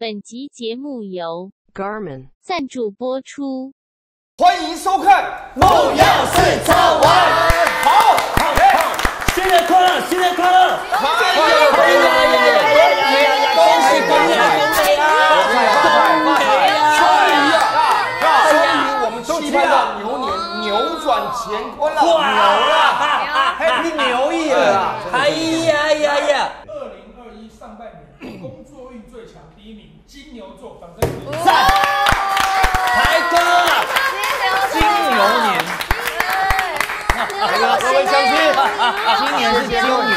本集节目由 Garmin 赞助播出。欢迎收看《木曜4超玩》。好，新年快乐，新年快乐！恭喜！乾坤了，哇！牛了，Happy New Year了！哎呀呀呀！2021上半年工作运最强第一名，金牛座，掌声鼓励！赞！台哥，金牛年，各位乡亲，今年是金牛年，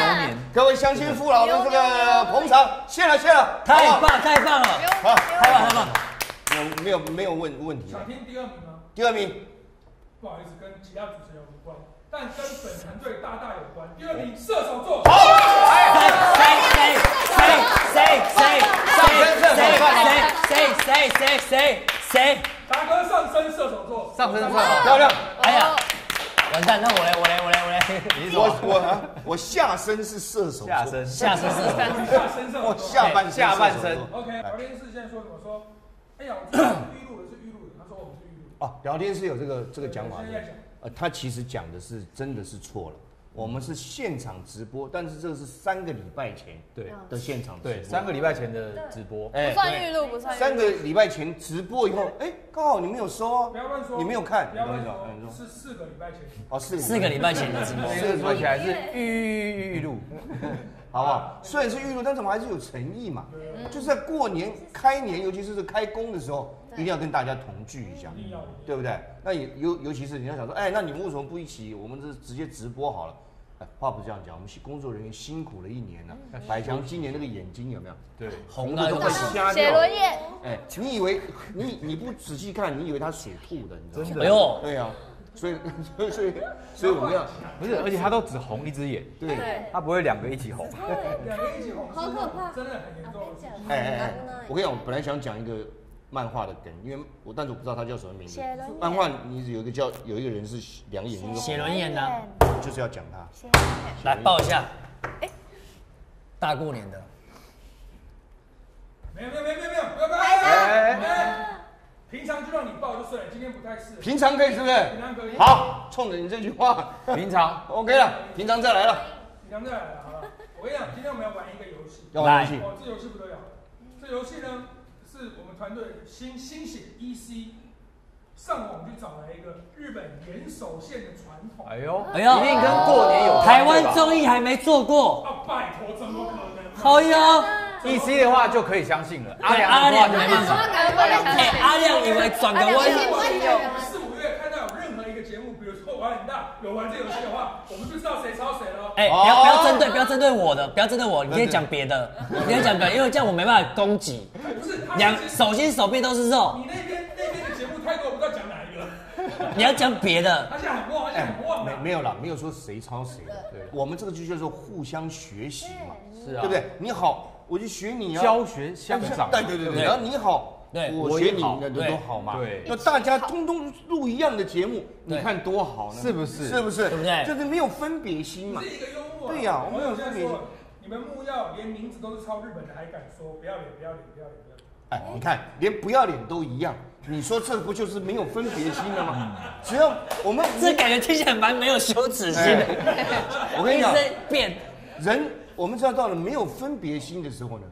各位乡亲父老的这个捧场，谢了谢了，太棒太棒了，好，太棒太棒！没有问题。想听第二名吗？第二名。 不好意思，跟其他主持人无关，但跟本团队大有关。第二名，射手座。好，谁？达哥上升射手座，上升射手漂亮。哎呀，完蛋，那我下身是射手，下身是射手，我下半身。OK， 聊天室现在说什么？说，哎呀，我预录的，他说我们是。 哦，聊天室有这个讲法的，他其实讲的是真的是错了。我们是现场直播，但是这是3个礼拜前的现场直播，对，3个礼拜前的直播，哎，不算预录，不算。3个礼拜前直播以后，哎，刚好你没有收啊，不要乱说，你没有看，不要乱说，是4个礼拜前，哦，4个礼拜前的直播，这个说起来是预录，好不好？虽然是预录，但是我们还是有诚意嘛，就是在过年、开年，尤其是开工的时候。 一定要跟大家同聚一下，对不对？那也尤其是你要想说，哎，那你们为什么不一起？我们是直接直播好了。哎，话不这样讲，我们工作人员辛苦了一年了。百强今年那个眼睛有没有？对，红的都快瞎掉了。哎，你以为你不仔细看，你以为他水吐的，你知道吗？哎呦，对啊，所以我们要不是，而且他都只红一只眼，对，他不会2个一起红。2个一起红，好可怕，真的很严重。哎，我跟你讲，我本来想讲一个。 漫画的梗，因为我但是我不知道他叫什么名字。漫画你有一个人是2眼睛，写轮眼的，就是要讲他。来抱一下，哎，大过年的，没有，拜拜。平常就让你抱就是了，今天不太适合。平常可以是不是？平常可以。好，冲着你这句话，平常 OK 了，平常再来了。平常再来了，好了。我跟你讲，今天我们要玩一个游戏。要玩游戏。哦，这游戏不得了。这游戏呢？ 是我们团队新血 EC 上网去找来一个日本岩手县的传统，哎呦，一定跟过年有关。台湾综艺还没做过，啊，拜托，怎么可能？哎呦，EC 的话就可以相信了，阿亮的话就不信。阿亮以为转个弯，4、5月看到有任何一个节目，比如说玩很大有玩这游戏的话，我们就知道谁抄谁了。哎，不要针对我的，不要针对我，你可以讲别的，你可以讲别的，因为这样我没办法攻击。 手心手臂都是肉。你那边的节目太多，我不知道讲哪一个。你要讲别的。他现在很旺，没有啦，没有说谁抄谁的。对，我们这个就叫做互相学习嘛，是啊，对不对？你好，我就学你啊，教学相长。对，然后你好，我学你，都好嘛。对，那大家通通录一样的节目，你看多好呢？是不是？对不对？就是没有分别心嘛。是一个幽默。对呀，我们有分别心。你们木曜连名字都是抄日本的，还敢说不要脸？ 哎，你看，连不要脸都一样，你说这不就是没有分别心了吗？只要我们这感觉听起来蛮没有羞耻心的。我跟你讲，人我们知道到了没有分别心的时候呢，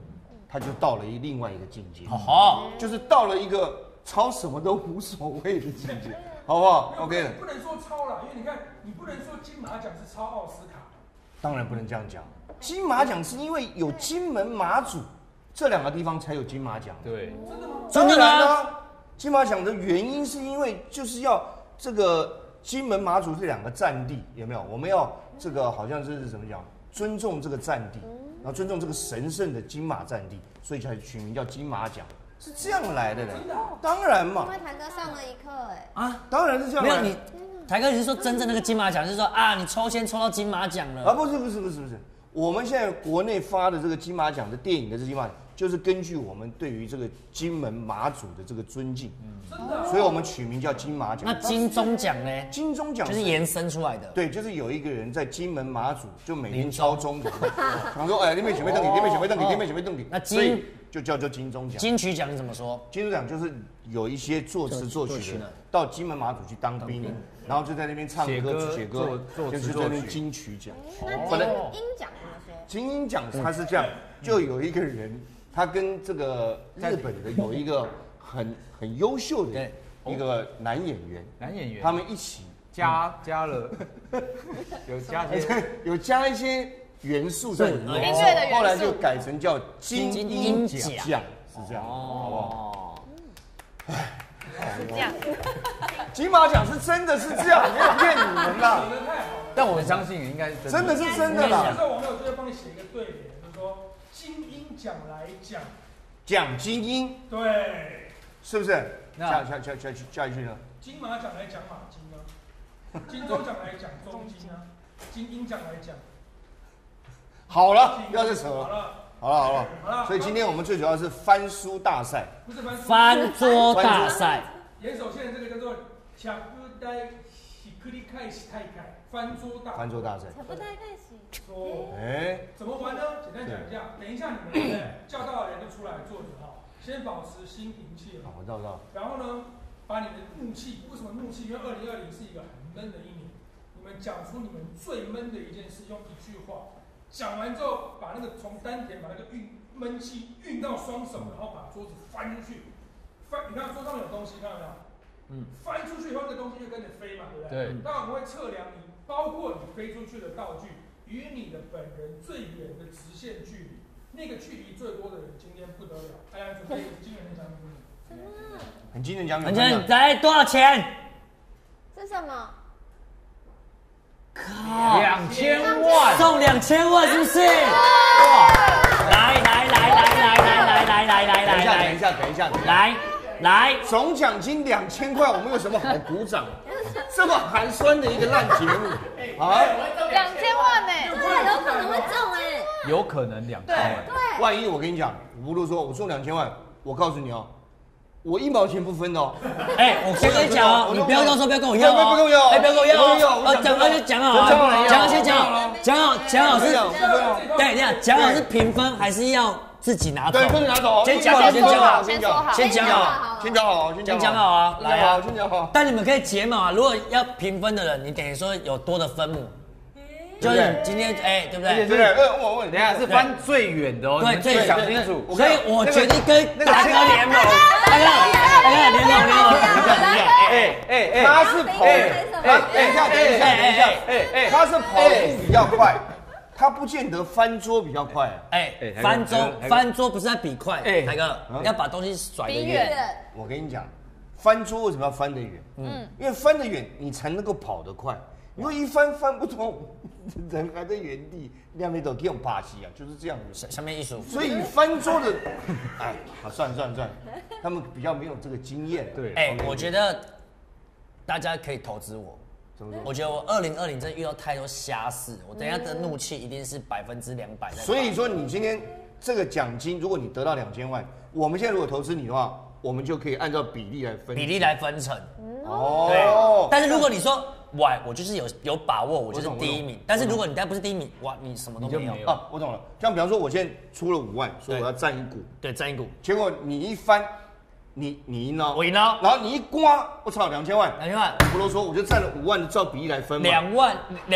他就到了另外一个境界，好，就是到了一个抄什么都无所谓的境界，好不好 ？OK 的。不能说抄啦，因为你看，你不能说金马奖是抄奥斯卡，当然不能这样讲。金马奖是因为有金门马祖。 这2个地方才有金马奖，对，真的吗？真的啦！金马奖的原因是因为就是要这个金门马祖这2个战地有没有？我们要这个好像是怎么讲？尊重这个战地，然后尊重这个神圣的金马战地，所以才取名叫金马奖，是这样来的嘞。当然嘛，因为台哥上了一课，哎啊，当然是这样。没有你，台哥你是说真正那个金马奖，就是说啊，你抽签抽到金马奖了啊？不是。 我们现在国内发的这个金马奖的电影的这金马奖，就是根据我们对于这个金门马祖的这个尊敬，所以我们取名叫金马奖。那金钟奖呢？金钟奖就是延伸出来的。对，就是有一个人在金门马祖就每天敲钟的，想说哎，你们准备登顶，你们准备登顶，你们准备登顶。那金就叫做金钟奖。金曲奖怎么说？金曲奖就是有一些作词作曲的到金门马祖去当兵，然后就在那边唱歌写歌，就是在那边金曲奖。那金鹰奖怎么说？金鹰奖它是这样，就有一个人，他跟这个日本的有一个很优秀的一个男演员，他们一起。加了，有加一些元素在里面，后来就改成叫金鹰奖，是这样，好不好？是这样，金马奖是真的是这样，没有骗你们啦。但我相信应该真的是真的啦。在网友这边帮你写一个对联，就是说金鹰奖来讲，讲精英，对，是不是？加一句呢？金马奖来讲马金啊，金钟奖来讲中金啊，金鹰奖来讲。好了，不要再扯了。好了。所以今天我们最主要是翻书大赛，不是翻桌大赛。岩手县这个叫做“卡布代西克里开西泰凯”翻桌大赛。卡布代开西。哎，怎么玩呢？简单讲一下，等一下你们叫到的人就出来坐着哈，先保持心平气和。我知道。然后呢？把你的怒气，为什么怒气？因为2020是一个很闷的一年，你们讲出你们最闷的一件事，用一句话讲完之后，把那个从丹田把那个闷气运到双手，然后把桌子翻出去，翻，你看桌上有东西，看到没有？嗯，翻出去以后，那个东西就跟着飞嘛，对不对？对。当然我们会测量你，包括你飞出去的道具与你的本人最远的直线距离，那个距离最多的人今天不得了，大家准备惊人的奖品。很惊人奖品，很惊人！来多少钱？是什么？靠！2000万，送2000万是不是？哇！来！等一下！来！总奖金2000块，我们有什么好鼓掌？这么寒酸的一个烂节目啊！2000万呢？对，有可能会中哎。有可能2000万。对。万一我跟你讲，吴露说我中2000万，我告诉你哦。我1毛钱不分哦！哎，我先跟你讲哦，你不要到时候不要跟我要哦，不要跟我要哦！讲好是，对，这样讲好是平分还是要自己拿走？对，自己拿走。先讲好啊！来啊，先讲好。但你们可以解码啊，如果要平分的人，你等于说有多的分母。就是今天哎，对不对？对，我问，等下是翻最远的哦，对，最想清楚。所以我决定跟达哥联盟，联盟。哎，他是跑，等一下，他是跑步比较快，他不见得翻桌比较快。哎，翻桌不是在比快，达哥要把东西甩得远。我跟你讲，翻桌为什么要翻得远？因为翻得远，你才能够跑得快。如果一翻不通，人还在原地，两边都给我扒西啊，就是这样子。下面一首，所以翻桌的，哎，算，他们比较没有这个经验。对，哎，我觉得大家可以投资我。怎么说？我觉得我2020真的遇到太多瞎事，我等一下的怒气一定是200%。所以说，你今天这个奖金，如果你得到2000万，我们现在如果投资你的话，我们就可以按照比例来分成。哦，但是如果你说。哇！我就是有把握，我就是第1名。但是如果你再不是第1名，哇，你什么都没有啊！我懂了。像比方说，我现在出了5万，所以我要占一股。对，占一股。结果你一翻，你赢了，我赢了。然后你一刮，我操，2000万！2000万！不啰嗦，我就占了5万，照比例来分嘛。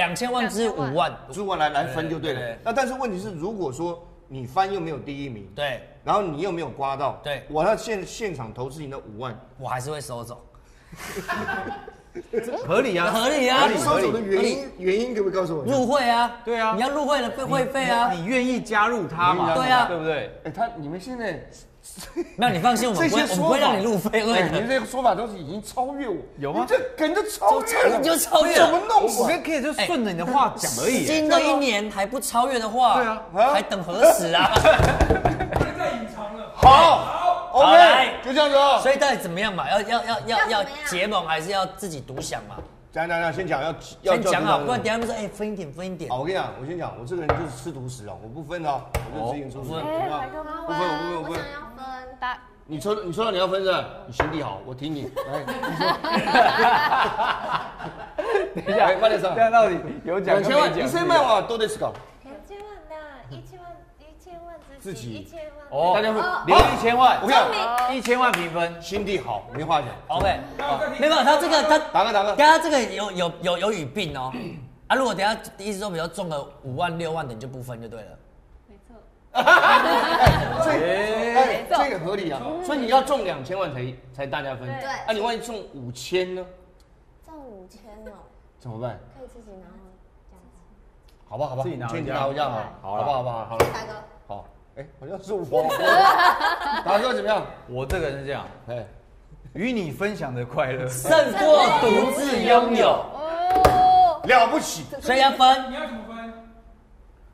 2000万之5万，5万来分就对了。那但是问题是，如果说你翻又没有第1名，对，然后你又没有刮到，对，我要现场投资你那5万，我还是会收走。合理啊！你收走的原因可不可以告诉我？入会啊，对啊，你要入会的会费啊，你愿意加入他嘛？对啊，对不对？哎，你们现在，那你放心，我们不会让你入会的。你们这个说法都是已经超越我，有吗？这梗都超越了，你就超越，怎么弄？我跟 K 就顺着你的话讲而已。新的一年还不超越的话，对啊，还等何时啊？不能再隐藏了。好。OK， 就这样子哦。所以到底怎么样嘛？要结盟还是要自己独享嘛？讲，先讲好，不然等下他们说，哎，分一点。好，我跟你讲，我先讲，我这个人就是吃独食啊，我不分的，我就自己出。不分。你抽到你要分的，你兄弟好，我听你。等一下，慢点说。这样到底有奖2000万，一千万哇，都得思考。2000万的，1000万。自己哦，大家会连1000万，我看1000万评分，心地好，没话讲。OK， 没有他这个他达哥，他这个有语病哦。啊，如果等下意思说比较中了5万6万的，你就不分就对了。没错。这个合理啊，所以你要中2000万才大家分。对。啊，你万一中5000呢？中5000哦。怎么办？可以自己拿。 好吧，好吧，自己拿回家好，好了，好不好？好了，大哥，好，哎，好像是我。大哥怎么样？我这个人是这样，哎，与你分享的快乐胜过独自拥有，了不起。所以要分，你要怎么分？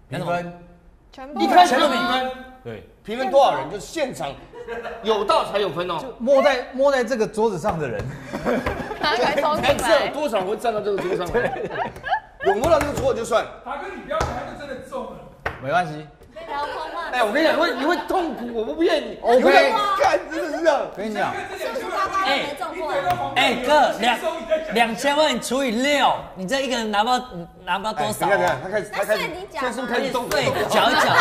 评分，全部，一开始就评分，对，评分多少人就是现场有到才有分哦。摸在这个桌子上的人，看这有多少会站到这个桌上来。 有摸到这个错就算。大哥，你不要讲，他就真的中了。没关系。哎，我跟你讲，你会痛苦，我不骗你。OK。看，真的是这样。跟你讲。哎哥，2000万除以6，你这一个人拿不到多少？你看，他开始，现在是不是开始动摇？对，搅一搅。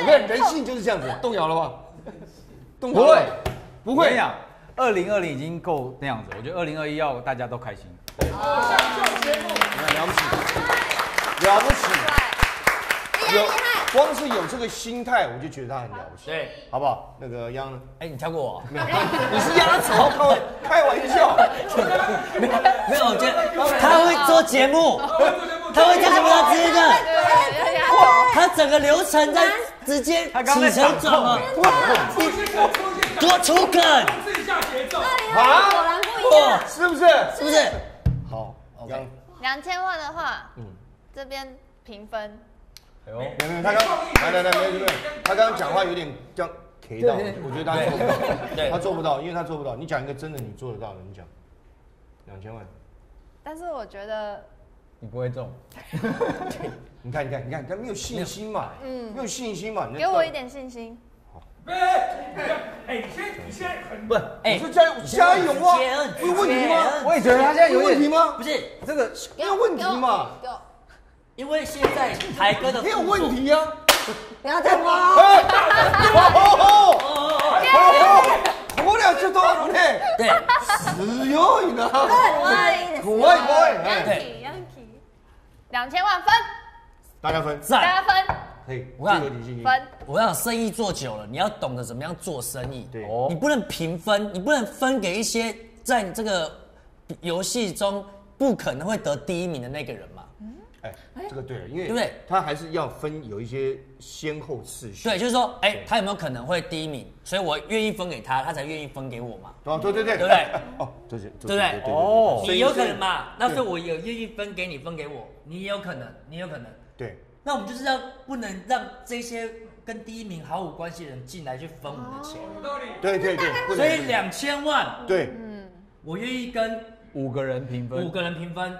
我跟你讲，人性就是这样子，动摇了吧？动摇。不会呀。2020已经够那样子，我觉得2021要大家都开心。 了不起，了不起！有光是有这个心态，我就觉得他很了不起，对，好不好？那个央呢？哎，你跳过我？没有，你是压槽，开玩笑。没有，我觉得他会做节目，他会做节目，他直接的，他整个流程在直接起承转合，多出梗，自己下节奏啊，果然不一样，是不是？是不是？好，央。 2000万的话，嗯，这边评分。哎呦，没，他刚刚讲话有点这样 K 到，我觉得他做不到，他做不到，因为他做不到。你讲一个真的，你做得到的，你讲2000万。但是我觉得你不会中。你看，他没有信心嘛，嗯，没有信心嘛，给我一点信心。 哎，你现在很不是，哎，就加油啊！有问题吗？我也觉得他现在有问题吗？不是这个有问题嘛？因为现在台哥的没有问题啊！不要再挖！哎，我俩就多不累，对，只有你呢。对，2000万分，大家分。 我看分，我想生意做久了，你要懂得怎么样做生意。对，你不能平分，你不能分给一些在你这个游戏中不可能会得第一名的那个人嘛。哎，这个对了，因为对不对？他还是要分有一些先后次序。对，就是说，哎，他有没有可能会第一名？所以我愿意分给他，他才愿意分给我嘛。对，对不对？哦，对不对？哦，你有可能嘛？那是我也愿意分给你，分给我，你也有可能，你有可能。对。 那我们就是要不能让这些跟第一名毫无关系的人进来去分我们的钱，对，所以2000万，对，嗯，我愿意跟五个人平分，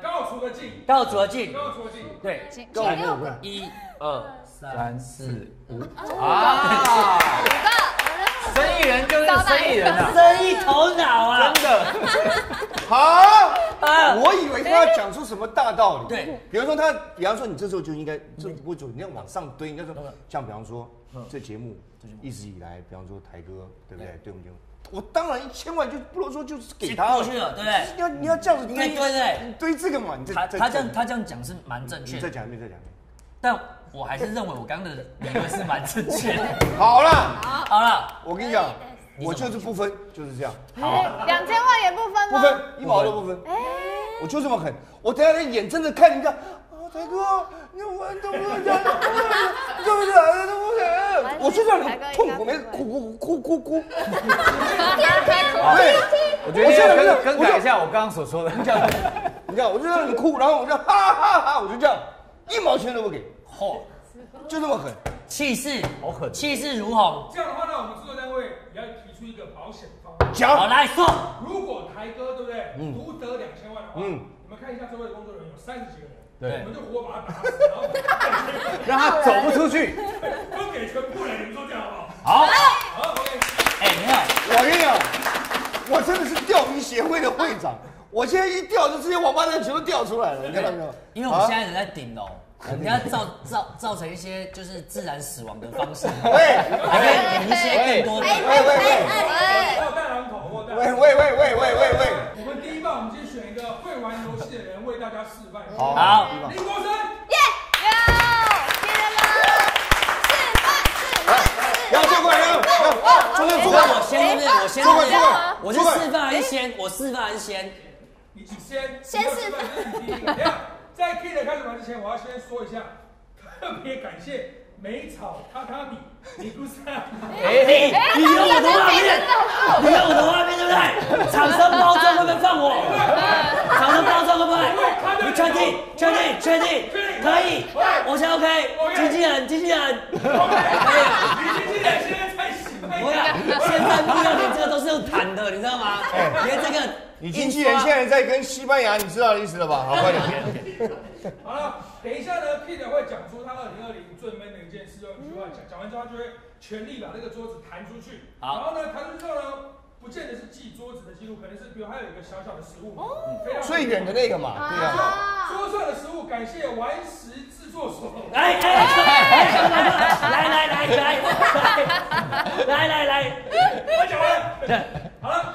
刚好除得进，对，5个，1、2、3、4、5，啊，5个，生意人就是生意人啊，生意头脑啊，真的，好。 我以为他要讲出什么大道理，对，比方说你这时候就应该这不会走，你要往上堆，应该说像比方说这节目一直以来，比方说台哥对不对？对我们节目，我当然1000万就不啰嗦，就是给他过去了，对不对？你要这样子堆这个嘛，他这样讲是蛮正确，再讲一遍，但我还是认为我刚刚的理论是蛮正确的。好了，我跟你讲。 我就是不分，就是这样。2000万也不分吗？不分，1毛都不分。哎，我就这么狠。我等下在眼睁睁看你看，啊，台哥，你我都不想，对不对？我就让你痛苦，没哭。对，我觉得更改一下我刚刚所说的。你看，我就让你哭，然后我就哈哈哈，我就这样，1毛钱都不给，嚯，就这么狠。 气势好狠，气势如虹。这样的话，那我们制作单位也要提出一个保险方案。讲，我来说，如果台哥对不对，独得2000万的话，你们看一下周围的工作人员有30几个人，对，我们就活把他打死，让他走不出去，分给全部人，你们说这样好不好？好， OK。哎，没有，我跟你讲，我真的是钓鱼协会的会长，我现在一钓，就这些王八蛋全都钓出来了，你看到没有？因为我们现在人在顶楼。你要造成一些就是自然死亡的方式，还可以引一些更多的。喂！我们第一棒，我们先选一个会玩游戏的人为大家示范。好，林国生，耶！有，别人了，示范！要坐过来，我先坐过来，我是示范还是先？我示范还是先？你先示范。 在 KID 开始玩之前，我要先说一下，特别感谢美草榻榻米尼姑桑。你有我的画面，你有我的画面对不对？厂商包装会不会放我？厂商包装会不会？你确定？可以，我先 OK。经纪人，你经纪人现在太喜欢我了。现在不要你这个都是用弹的，你知道吗？连这个。 你经纪人现在在跟西班牙，你知道的意思了吧？好，快点。好了，等一下呢 ，Peter 会讲出他2020最闷的一件事哦。讲完之后，他就会全力把那个桌子弹出去。好。然后呢，弹出去之后呢，不见得是记桌子的记录，可能是比如还有一个小小的食物。哦。最远的那个嘛，对啊。桌上的食物，感谢顽石制作所。来。我讲完。好了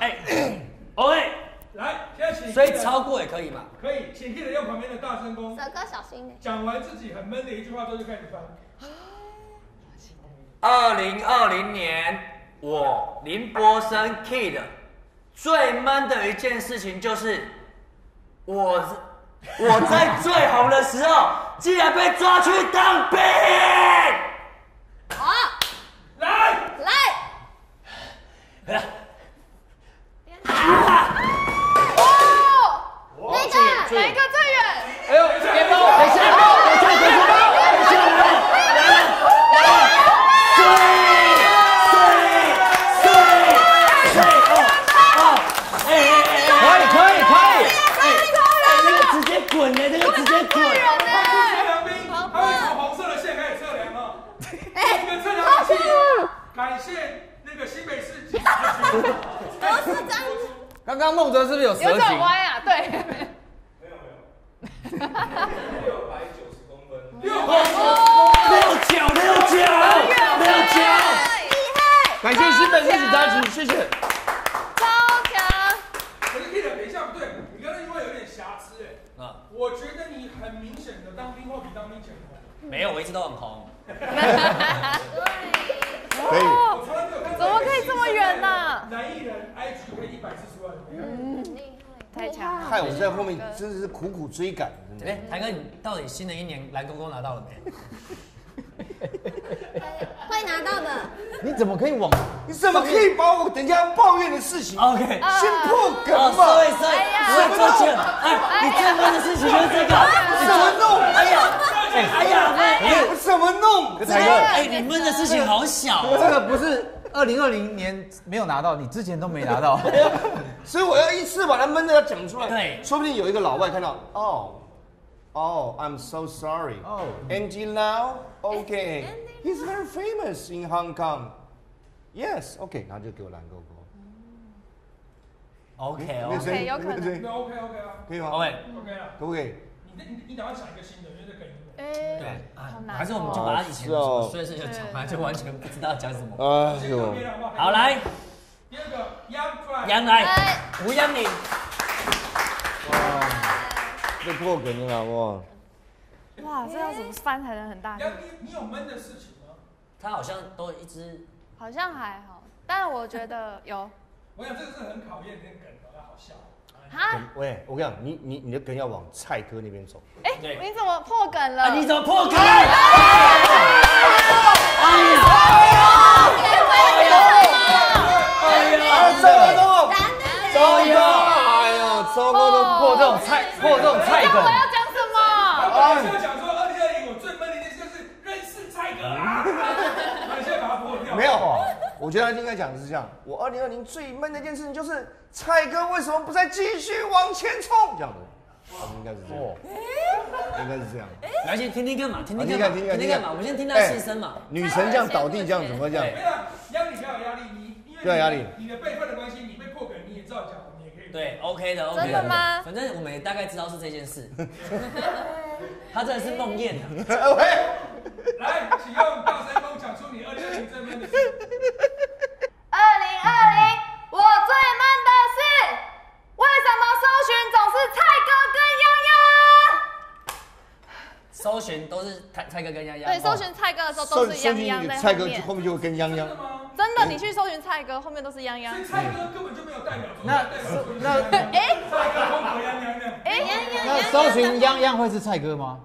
，OK。 来，现在请，所以超过也可以嘛？可以，请 Peter 用旁边的大声公，首歌小心点。讲完自己很闷的一句话之后就开始翻。2020年，我林柏昇 KID 最闷的一件事情就是，我在最红的时候，竟然被抓去当兵。好，来。 哪一个最远？哎呦，别动！等一下！哎，那个直接滚呢，那个直接滚！他是测量兵，他会从红色的线开始测量哦。哎，那个测量器，感谢那个新北市警察局。都是这样子。刚刚孟哲是不是有蛇颈？歪啊，对。 690公分，六角，感谢新北市警察局，谢谢。超强。可是 Peter 等一下不对，你刚才因为有点瑕疵哎。啊。我觉得你很明显的当兵或比当兵前红。没有，我一直都很红。可以。怎么可以这么远呢？男艺人 IG 可以140万。嗯。 太强了！害我在后面真是苦苦追赶。哎，台哥，你到底新的一年蓝公公拿到了没？会拿到的。你怎么可以往？你怎么可以把我等一下抱怨的事情 ？OK， 先破梗嘛！我抱歉。哎，你最闷的事情就是这个。你怎么弄？哎呀，我怎么弄？台哥，哎，你闷的事情好小。这个不是。 2020年没有拿到，你之前都没拿到，所以我要一次把它闷的要讲出来。对，说不定有一个老外看到，I'm so sorry. Andy Lau, okay, he's very famous in Hong Kong. Yes, okay. 然后就给我蓝勾勾。OK， 有可能。OK 啊，可以吗 ？OK 了，可不可以？你等下想一个新的，因为这可以。 对啊，还是我们就把以前什么碎事情讲完，就完全不知道讲什么。哎呦，好来，第二个杨来，吴杨敏。哇，这破梗了哇！哇，这要怎么翻才能很大力？你有闷的事情吗？他好像都一直，好像还好，但是我觉得有。我想这个是很考验那个梗的，好笑。 喂，我跟你讲，你的梗要往蔡哥那边走。哎，你怎么破梗了？你怎么破梗？哎呦，糟糕，都破这种蔡梗。我要讲什么？我要讲说2020我最闷的一件事就是认识蔡哥啦。你现在把它破掉。没有啊。 我觉得他应该讲的是这样，我2020最闷的一件事情就是蔡哥为什么不再继续往前冲？这样子，应该是这样，应该是这样。来，先听听看嘛，我们先听到气声嘛。女神这样倒地，这样怎么会这样？没有压力，不要有压力，你因为压力，你的辈分的关系，你被破梗，你也知道讲，你也可以。对 ，OK 的，OK 的。真的吗？反正我们也大概知道是这件事。他真的是梦魇啊！喂，来，请用大声公讲出你2020最闷的事。2020，我最闷的是，为什么搜寻总是蔡哥跟泱泱？搜寻都是蔡哥跟泱泱。对，搜寻蔡哥的时候都是泱泱在后面。蔡哥后面就跟泱泱。真的，你去搜寻蔡哥，后面都是泱泱。蔡哥根本就没有代表作。那哎，蔡哥风格泱泱的。哎，那搜寻泱泱会是蔡哥吗？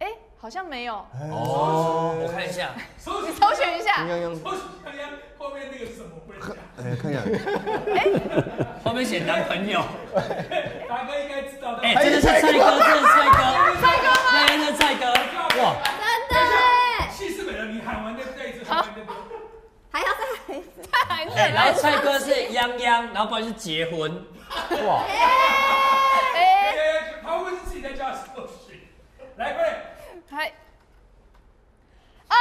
哎，好像没有。哦，我看一下。你搜寻一下。泱泱。搜寻泱泱，后面那个是什么？哎，看一下。哎，后面写男朋友。大哥应该知道的。哎，这是蔡哥，这是蔡哥。蔡哥吗？这是蔡哥。哇，真的。气势美人，你喊完再一次喊完再多。 还要再来，再来一次。然后蔡哥是泱泱，然后不然是结婚。哇！哎，他会不会是自己在家搜寻？来，快点。嗨。2020，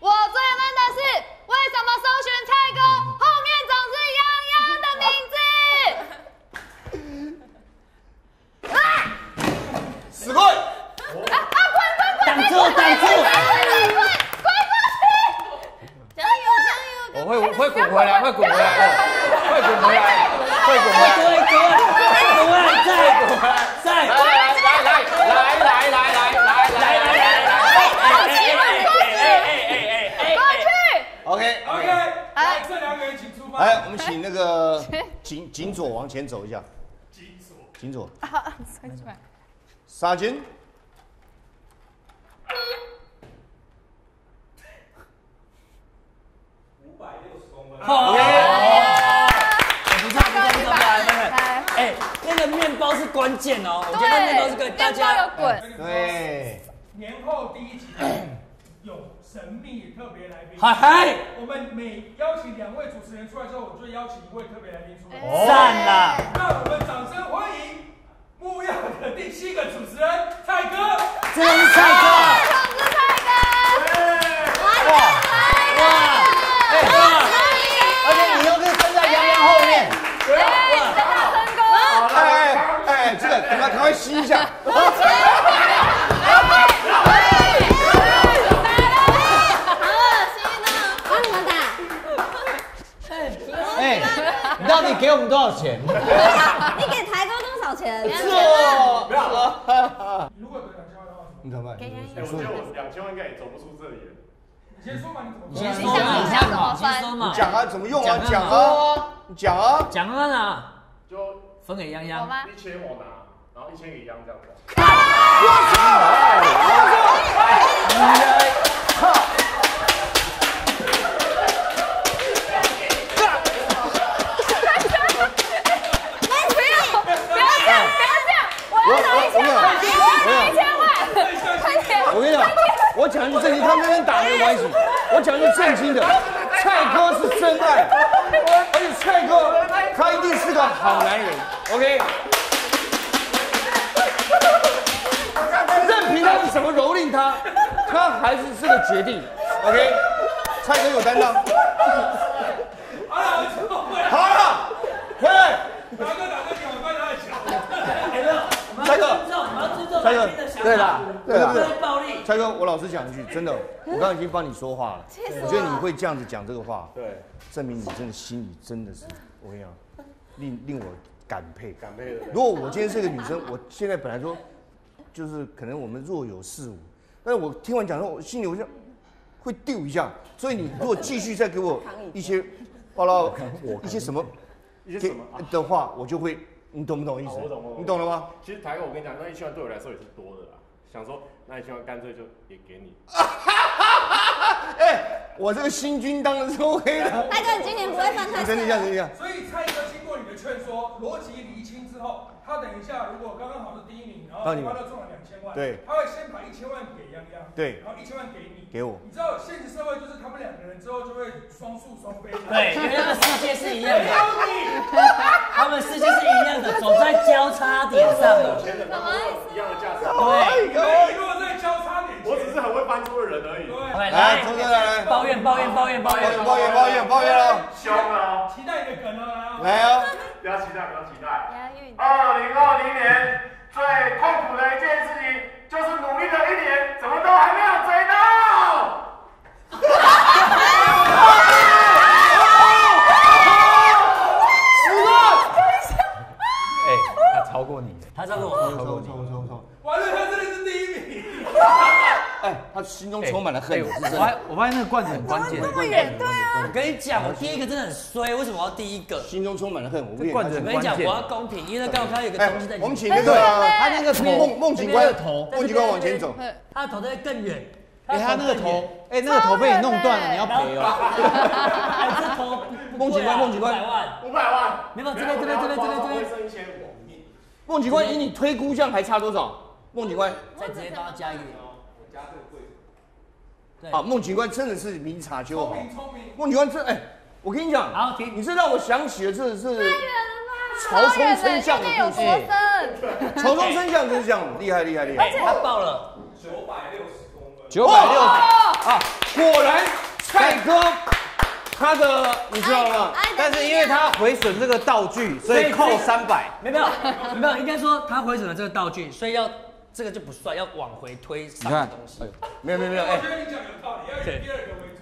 我最闷的是为什么搜寻蔡哥后面总是泱泱的名字？啊！死鬼！啊！滚！挡住！ 会滚回来，会滚回来，会滚回来，会滚回来，滚回来，再滚回来，再来。 好，不差，哎，那个面包是关键哦，我觉得面包是跟大家有滚。对，年后第一集有神秘特别来宾，嗨，我们每邀请2位主持人出来之后，我就邀请1位特别来宾出来，赞啦！让我们掌声欢迎木曜的第7个主持人蔡哥，真是蔡哥，蔡哥，哇！ 赶快吸一下！哎，你到底给我们多少钱？你给台哥多少钱？不要了。如果2000万的话，你怎么办？我觉得我2000万应该也走不出这里。你先说嘛，你先说嘛，你想怎么分？讲啊，怎么用啊？讲啊，讲啊，讲啊啦！就分给泱泱，1000我拿。 然后1000给泱这样子。我操！不要这样！我跟你讲，我讲句正经，他们那边打没关系。我讲句正经的，蔡哥是真爱，而且蔡哥他一定是个好男人。OK。 任凭他是怎么蹂躏他，他还是这个决定。OK， 蔡哥有担当。好了，回来。大哥，你很快他的脚。蔡哥，蔡哥，对啦，对啦，蔡哥，我老实讲一句，真的，我刚刚已经帮你说话了。我觉得你会这样子讲这个话，对，证明你真的心里真的是，我跟你讲，令我感佩。感佩的。如果我今天是个女生，我现在本来说。 就是可能我们若有似无，但是我听完讲之后，我心里我就会丢一下。所以你如果继续再给我一些，包括一些什么的话，我就会，你懂不懂意思？我懂，你懂了吗？其实台哥，我跟你讲，那1000万对我来说也是多的啦。想说那1000万干脆就也给你。哎，我这个新军当然是 OK 的。台哥，你今年不会犯太。等一下。所以蔡哥经过你的劝说，逻辑理清之后。 他等一下，如果刚刚好是1名，然后他就中了2000万，对，他会先把1000万给泱泱，对，然后1000万给你，给我。你知道现实社会就是他们2个人之后就会双宿双飞，对，因为那个世界是一样的，他们世界是一样的，走在交叉点上了，一样的价值，对，对，落在交叉点，我只是很会搬桌的人而已。来，从这来，抱怨了，凶啊！期待你的梗啊！来啊！不要期待。2020年最痛苦的一件事情就是努力了一年，怎么都还没有追到？十个！哎，他超过你，他超过我，超过，完了，他真的是第一名。哎，他心中充满了恨。我发现那个罐子很关键。对啊，我跟你讲，我第一个真的很衰，为什么我要第一个？心中充满了恨，我罐子很关键。我跟你讲，我要公平，因为刚刚有个东西在。我们请那个他那个孟警官的头，孟警官往前走，他的头在更远。哎，他那个头，哎，那个头被你弄断了，你要赔哦。孟警官，500万，没有，这边。1500，孟警官，以你推估项还差多少？孟警官，再直接帮他加一个。 啊，孟警官真的是明察秋毫。孟警官这，哎，我跟你讲，你这让我想起了，这是曹冲称象的故事。曹冲称象就是这样，厉害。而且他爆了960公分。960啊！果然蔡哥他的你知道吗？但是因为他毁损这个道具，所以扣300。没有，应该说他毁损了这个道具，所以要。 这个就不算，要往回推上的东西。没有，哎，我觉得你讲的很道理，要以第二个为主。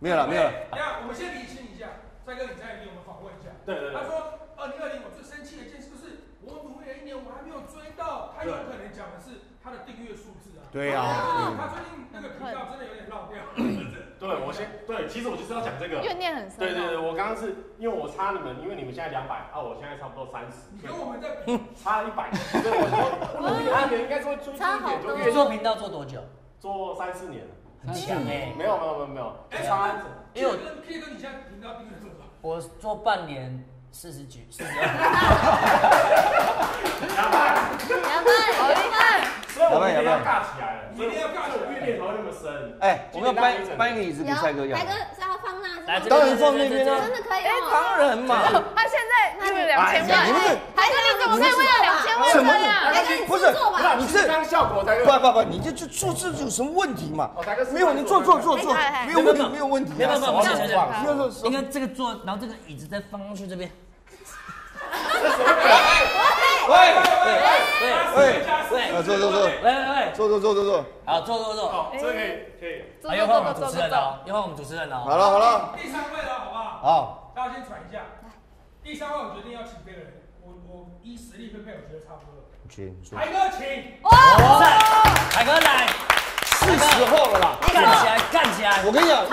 没有了。等下，我们先理清一下，蔡哥，你在里面我们访问一下。对。他说，2020我最生气的一件事就是我努力了一年，我还没有追到。他有可能讲的是他的订阅数字啊。对啊。他最近那个频道真的有点绕掉。对，其实我就是要讲这个。怨念很深。对，我刚刚是因为我差你们，因为你们现在200啊，我现在差不多30。跟我们在比差100。对，他们应该说出差好多。你做频道做多久？做3、4年了，很强哎。没有。哎，因为Peter你现在频道订阅多少？我做半年42。好厉害！所以我们一定要尬起来了，一定要尬起来，越练头那么深。哎，我们要搬个椅子给蔡哥用。蔡哥是要放那，当然放那边啊，真的可以。哎，当然嘛。他现在那个2000万，还是你怎么可以为了2000万这样？蔡哥，不是，你是当效果才。不，你就做这有什么问题嘛？没有，你做，没有问题。没有，应该这个做，然后这个椅子再放上去这边。 坐，好，坐，好，这可以，哎，要换我们主持人了，好了，第3位了，好不好？好，大家先喘一下。第3位我决定要请别人，我依实力分配，我觉得差不多了。请，海哥请，哇，海哥来，是时候了啦，干起来！我跟你讲，我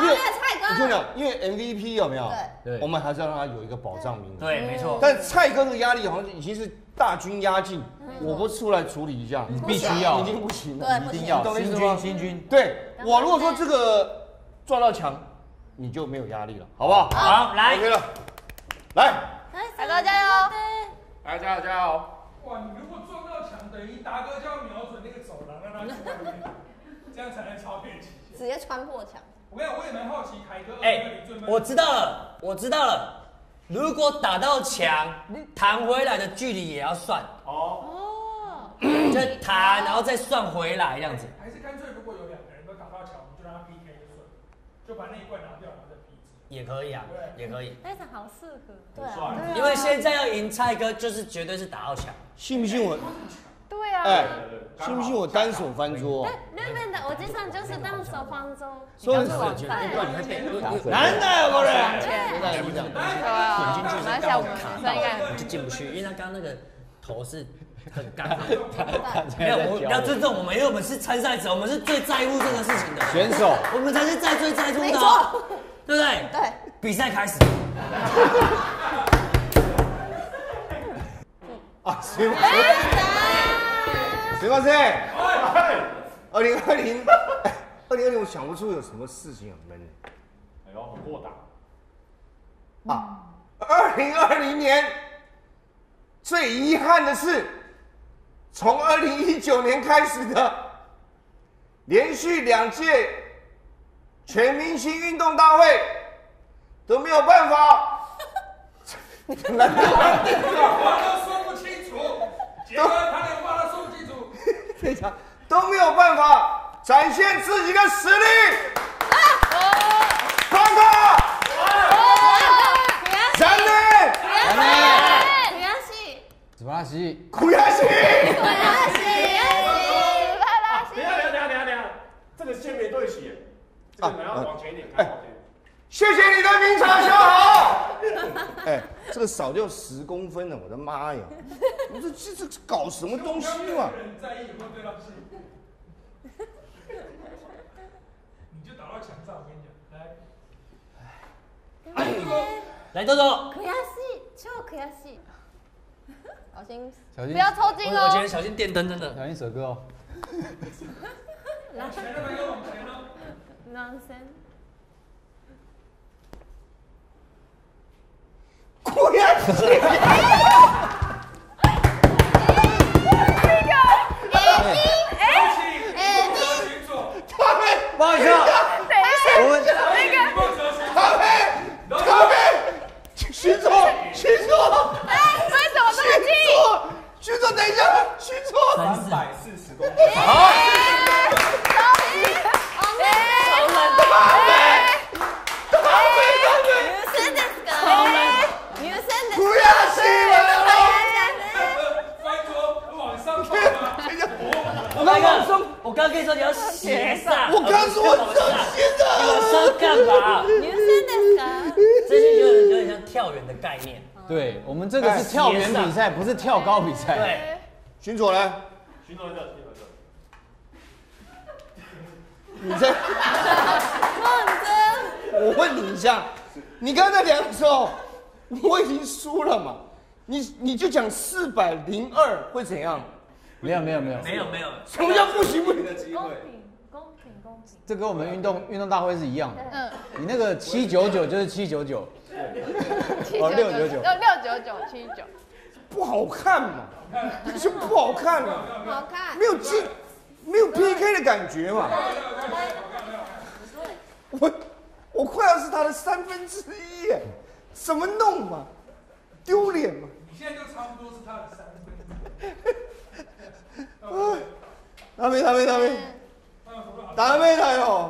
跟你讲，因为 MVP 有没有？对，我们还是要让他有一个保障名额。对，没错。但蔡哥的压力好像已经是大军压境，我不出来处理一下，你必须要，已经不行了，一定要。新军，对我如果说这个撞到墙，你就没有压力了，好不好？好，来 ，OK 了，来，蔡哥加油！来，加油！哇，你如果撞到墙，等于达哥就要瞄准那个走廊，让他穿过去，这样才能超越极限，直接穿破墙。 我跟你讲，我也蛮好奇凯哥。哎，我知道了。如果打到墙，弹回来的距离也要算。哦。就弹，然后再算回来这样子。还是干脆，如果有2个人都打到墙，我们就让他 PK 就算了，就把那一罐拿掉，然后再 PK。也可以啊，也可以。但是好适合。对。因为现在要赢蔡哥，就是绝对是打到墙。信不信我？对啊。哎。 信不信我单手翻桌？那我经常就是单手翻桌。所以是我觉得你会被打死。难的有个人。对啊。而且我们女生应该就进不去，因为他刚那个头是很刚。没有，我要尊重我们，因为我们是参赛者，我们是最在乎这个事情的选手，我们才是最在乎的，对不对？对。比赛开始。 没关系。2020，我想不出有什么事情很闷。哎呦，很豁达。啊，2020年最遗憾的是，从2019年开始的连续2届全明星运动大会都没有办法。话都说不清楚，结婚他的话都说。 都没有办法展现自己的实力，帮他，咱们，苦亚西，对齐，这个门要往前一点，开往前。谢谢你的名场修好。哎，这个少掉10公分了，我的妈呀！你这搞什么东西嘛？人在意会对到自己，你就打到墙上，我跟你讲，来。 来，豆豆。可惜，超可惜。小心，小心，不要抽筋哦。我觉得小心电灯，真的。小心手哥哦。往前了没有？往前了。Nonsense。可惜。一个，他们，不好意思，我们那个。 咖啡，徐总，徐总，哎，为什么这么近？徐总，等一下，徐总，340公分，好，高级，超难，咖啡，女生的咖啡，女生的，不要吸了，拜托，往上跑吧，我刚跟你说你要斜上，我刚说我上斜的，往上干嘛？女生的啥？ 这些就有点像跳远的概念。对，我们这个是跳远比赛，不是跳高比赛。对，巡佐呢？巡佐的，你在？我问你一下，你刚才量的时候，我已经输了嘛？你就讲402会怎样？没有。什么叫不行不行的机会？ 这跟我们运动大会是一样的。嗯，你那个799就是799，哦699，799，不好看嘛，就不好看嘛，好看，没有 PK 的感觉嘛。我快要是他的1/3，怎么弄嘛？丢脸嘛！你现在就差不多是他的1/3。啊，大妹。 打没打哟？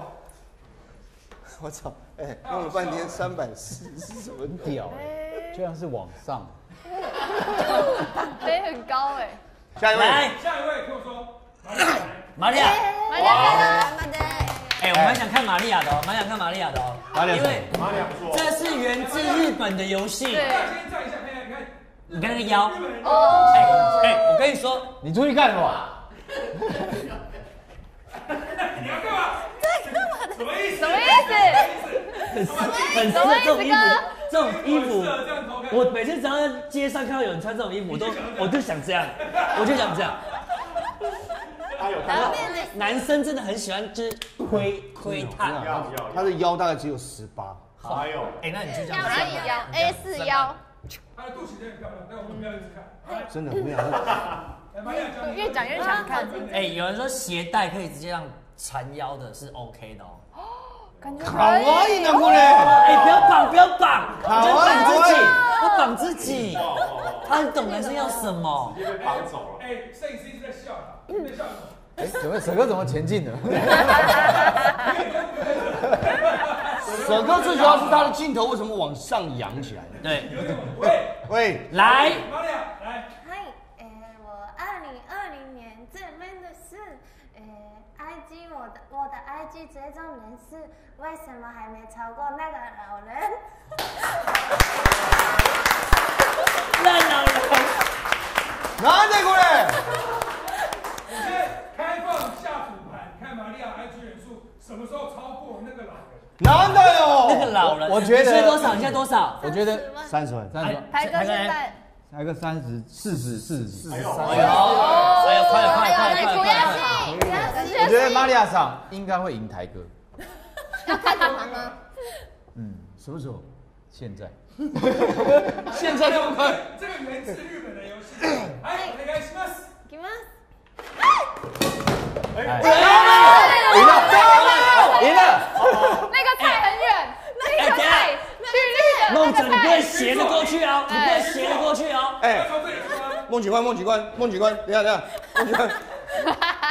我操！哎，弄了半天340是什么屌？居然是往上，飞很高哎。下一位，下一位，跟我说，玛利亚，哎，我蛮想看玛利亚的哦，因为玛利亚不错，这是源自日本的游戏。对，先站一下，你看那个腰。哦。哎，我跟你说，你出去干什么？ 你要干嘛？对，干嘛？什么意思？这种衣服，我每次只要在街上看到有人穿这种衣服，我就想这样。男生真的很喜欢就是窥探，他的腰大概只有18。还有，哎，那你就这样。A4腰。他的肚脐真的漂亮，但我们不要一直看。真的不要。 越讲越想看。哎，有人说鞋带可以直接让缠腰的，是 OK 的哦。哦，感觉好啊，你难过嘞。哎，不要绑，我绑自己。他很懂男生要什么。直接被绑走了。哎，摄影师一直在笑，哎，怎么前进的？首哥最主要是他的镜头为什么往上扬起来？对。喂，来。 我的 IG 追踪人数为什么还没超过那个老人？那老人，哪里过来？我先开放下主盘，看玛利亚 IG 人数什么时候超过那个老人？哪的哟？那个老人，我觉得你现在多少？我觉得30万。台哥现在。 来个30、40、40几，哎呦，快！我觉得玛利亚上应该会赢台哥。要看什么吗？嗯，什么时候？现在。现在就快！这个源自日本的游戏。哎，お願いします。きます。哎，赢了！那个菜很远，那个菜。 梦姐，你不会斜着过去哦，哎，孟警官，等一下，孟警官，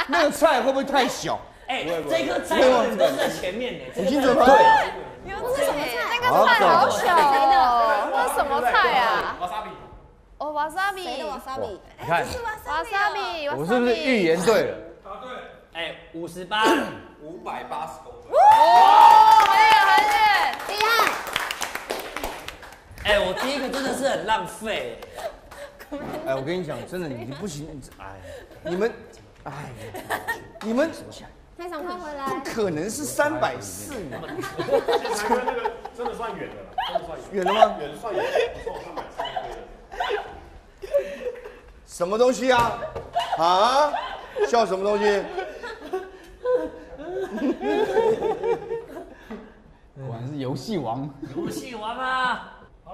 那个菜会不会太小？哎，这颗菜都在前面呢。你精准吗？对。这什么菜？那个菜好小哦。那什么菜啊？瓦萨比。哦，瓦萨比。你看，瓦萨比。我是不是预言对了？答对。哎，58。580公分。哇，很远很远，厉害！哎，我第一个真的是很浪费。哎，我跟你讲，真的你不行，哎，你们，哎，你们。 不可能是340嘛！其实台湾那个真的算远的了，真的算远了吗？远算远，我算330。什么东西啊？啊？笑什么东西？果然是游戏王！游戏王啊！好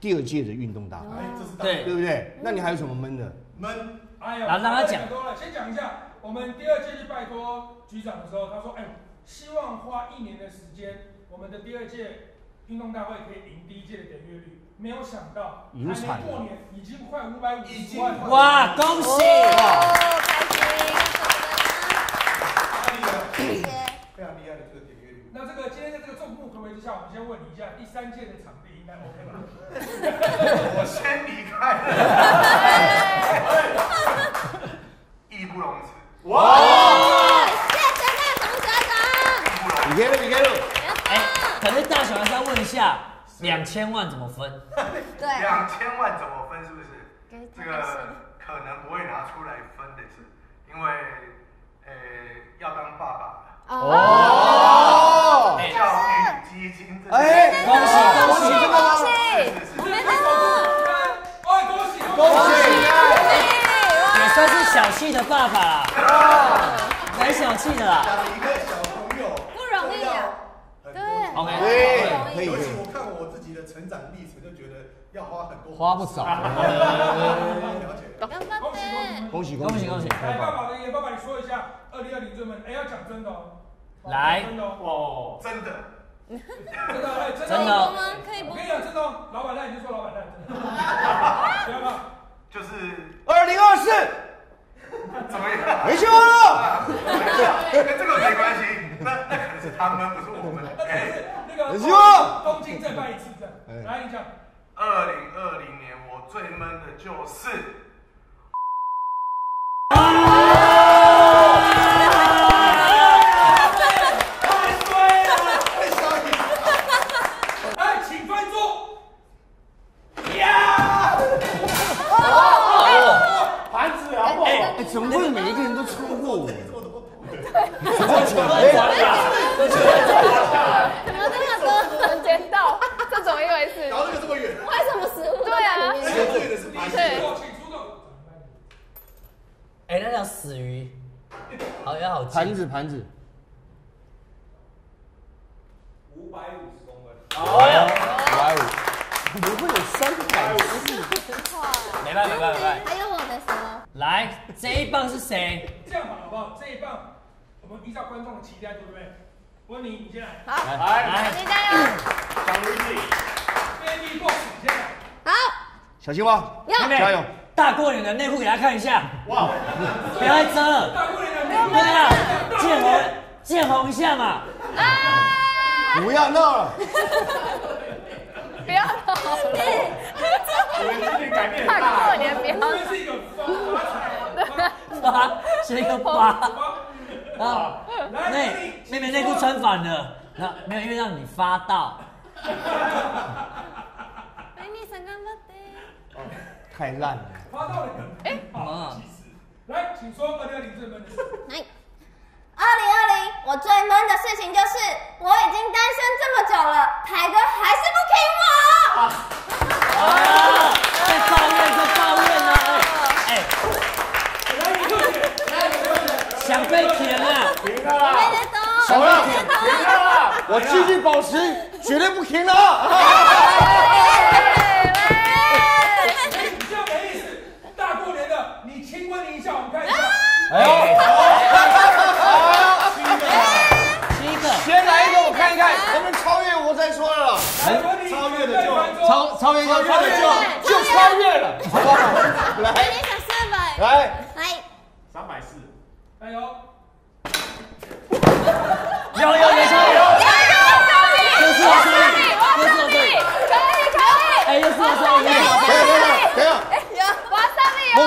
第2届的运动大会。对，对不对？那你还有什么闷的？闷，哎呀，让他讲。先讲一下。 我们第2届去拜托局长的时候，他说：“哎，希望花1年的时间，我们的第2届运动大会可以赢第1届的点阅率。”没有想到，还没过年，已经快550万。哇，恭喜！开心，非常厉害的这个点阅率。那这个今天在这个众目睽睽之下，我们先问你一下，第3届的场地应该 OK 吧？我先离开，义不容辞。 哇！谢谢董学长。你开路，你开路。哎，可是大小还是要问一下，2000万怎么分？对，2000万怎么分？是不是？这个可能不会拿出来分的是，因为要当爸爸了。哦，教育基金。哎，恭喜恭喜恭喜！哎，恭喜恭喜！ 算是小气的爸爸啦，蛮小气的啦。养一个小朋友不容易啊，对 ，OK， 对，尤其我看我自己的成长历程，就觉得要花很多，花不少。了解，恭喜恭喜恭喜！来，爸爸的爷，爸爸你说一下，2020最闷，哎，要讲真的哦，来，真的哦，真的，真的，哎，真的，可以不？可以啊，真的，老板蛋你就说老板蛋，知道吗？就是2024。 怎么样？没希望了。跟这个没关系，那可能是他们，不是我们。那个，没希望。东京再办一次这样。来，你讲。2020年我最闷的就是。太衰了，太衰了。哎，请翻桌。呀！ 哎，怎么会每一个人都超过我？怎么这么多人捡到？这怎么一回事？搞这个这么远？为什么食物？对啊，对的是螃蟹。哎，那条死鱼，好像好近。盘子。550公分。哎呀，550。 怎么会有340？没办法，没办法。还有我的手。来，这一棒是谁？这样吧，好不好？这一棒，我们依照观众的期待，对不对？温妮，你先来。好，来，你加油。小林子 ，Baby Boss， 你先来。好。小青蛙，加油！大过年的内裤给大家看一下。哇，不要再遮了。大过年的内裤。对啊，见红一下嘛。啊！不要闹了。 不要了，大过年不要。是一个八，是一个八。啊，妹妹内裤穿反了，那没有因为让你发到。太烂了。发到了。哎，好，来，请说2020最闷的事。来，2020我最闷的事情就是我已经单身这么久了，台哥还是不听我。 啊！在抱怨，在抱怨呢！哎，想被舔了，停了，好了，停了，我继续保持，绝对不停了。你这没意思，大过年的，你亲吻你一下，我们看一下。哎呦，7个，他们就穿越了，好不好？来，400，来，340，加油！有，没错，有，又是我胜利，可以，又是我胜利，等一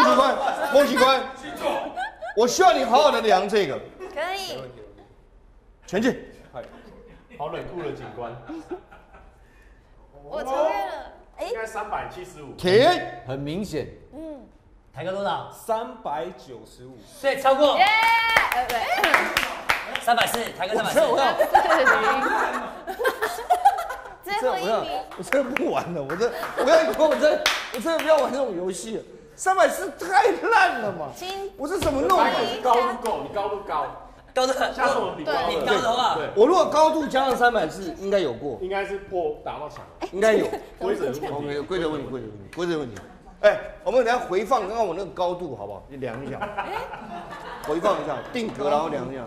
下，孟警官，我需要你好好的量这个，可以，前进，好冷酷的警官。 我超越了，应该375。停，很明显。嗯，台哥多少？395。对，超过。耶，340，台哥340。最后一名。我真的不玩了，我真的不要玩这种游戏了。340太烂了嘛！我是怎么弄的？高不够？你高不高？ 高的，下次我比高的，高的话，我如果高度加上340，应该有过，应该是破打到墙，应该有规则问题，规则问题。哎，我们等下回放，看看我那个高度好不好？你量一下，回放一下，定格然后量一下，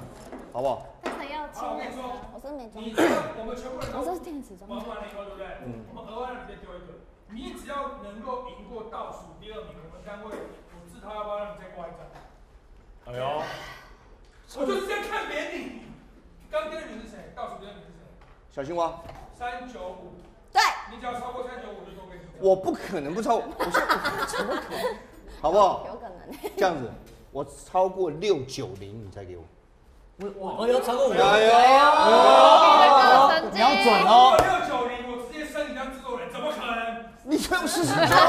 好不好？刚才要签，我说没装，我说是电子装，玩完了以后对不对？我们额外让你再丢一个，你只要能够赢过倒数第2名，我们单位组织他要不要让你再挂一张？哎呦。 我就是在看别你。刚第2名是谁？倒数第2名是谁？小青蛙。395。对。你只要超过395，就都给你。我不可能不超过，怎么可能？好不好？有可能。这样子，我超过690，你再给我。我要超过500。哎呦！你要准哦。690，我直接升你当制作人，怎么可能？你这种事情，你成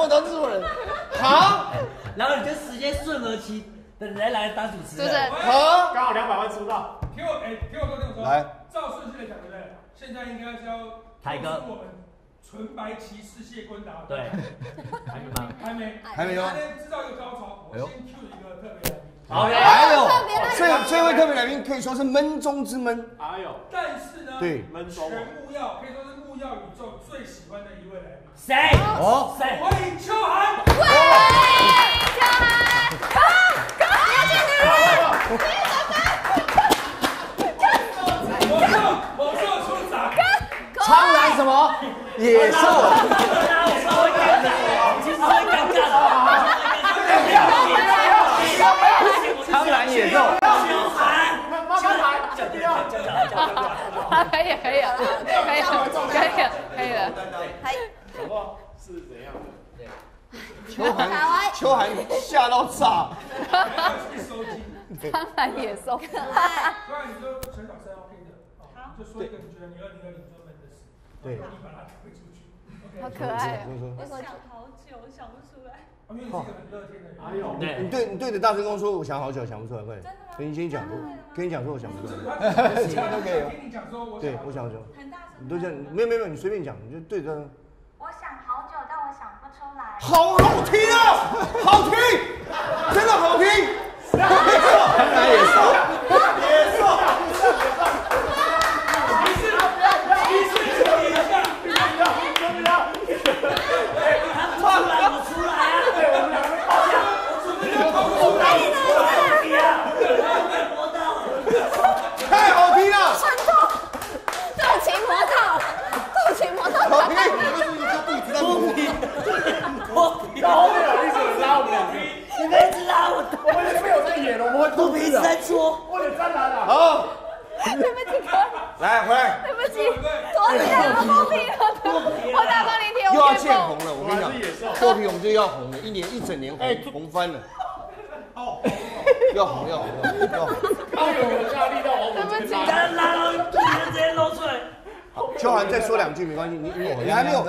我当制作人，好，然后你就直接顺而起。 来当主持人，好，刚好200万出道。听我，哎，听我说，来，照顺序来讲，对不对？现在应该是要台哥，我们纯白骑士谢坤达，对，还没吗？还没有。今天知道一个高潮，我先 Q 一个特别来宾。哎呦，这位特别来宾可以说是闷中之闷。哎呦，但是呢，对，全木曜可以说是木曜宇宙最喜欢的一位来宾。谁？哦，谁？欢迎秋寒。喂，秋寒。 苍兰什么？野兽。苍兰野兽。可以了。小莫是怎样的？ 秋寒吓到炸！苍兰野兽，可爱。不然你就陈老师 OK 的，好，就说一个你觉得2020专门的事，对，你把它推出去。好可爱，我想好久想不出来。因为你是个很乐天的人。哎呦，对，你对着大声公说，我想好久想不出来，快点。真的吗？跟你讲说我想不出来。其他都可以。跟你讲说我。对，我想说。很大声。你都这样，没有，你随便讲，你就对着。我想好久，但我想不出来。好好听啊，好听，真的好听。太好听了！穿透，肚脐魔套，好听。 我们这边有在演，我们肚皮在搓，我脸沾蓝了。好，对不起，来回来。对不起，脱皮了，脱皮了，我打光连贴，又要见红了。我跟你讲，脱皮我们就要红了，一整年红，红翻了。哦，要红。刚有我下力道，我对不起，刚拉到肚皮直接露出来。 秋寒再说2句没关系，你还没有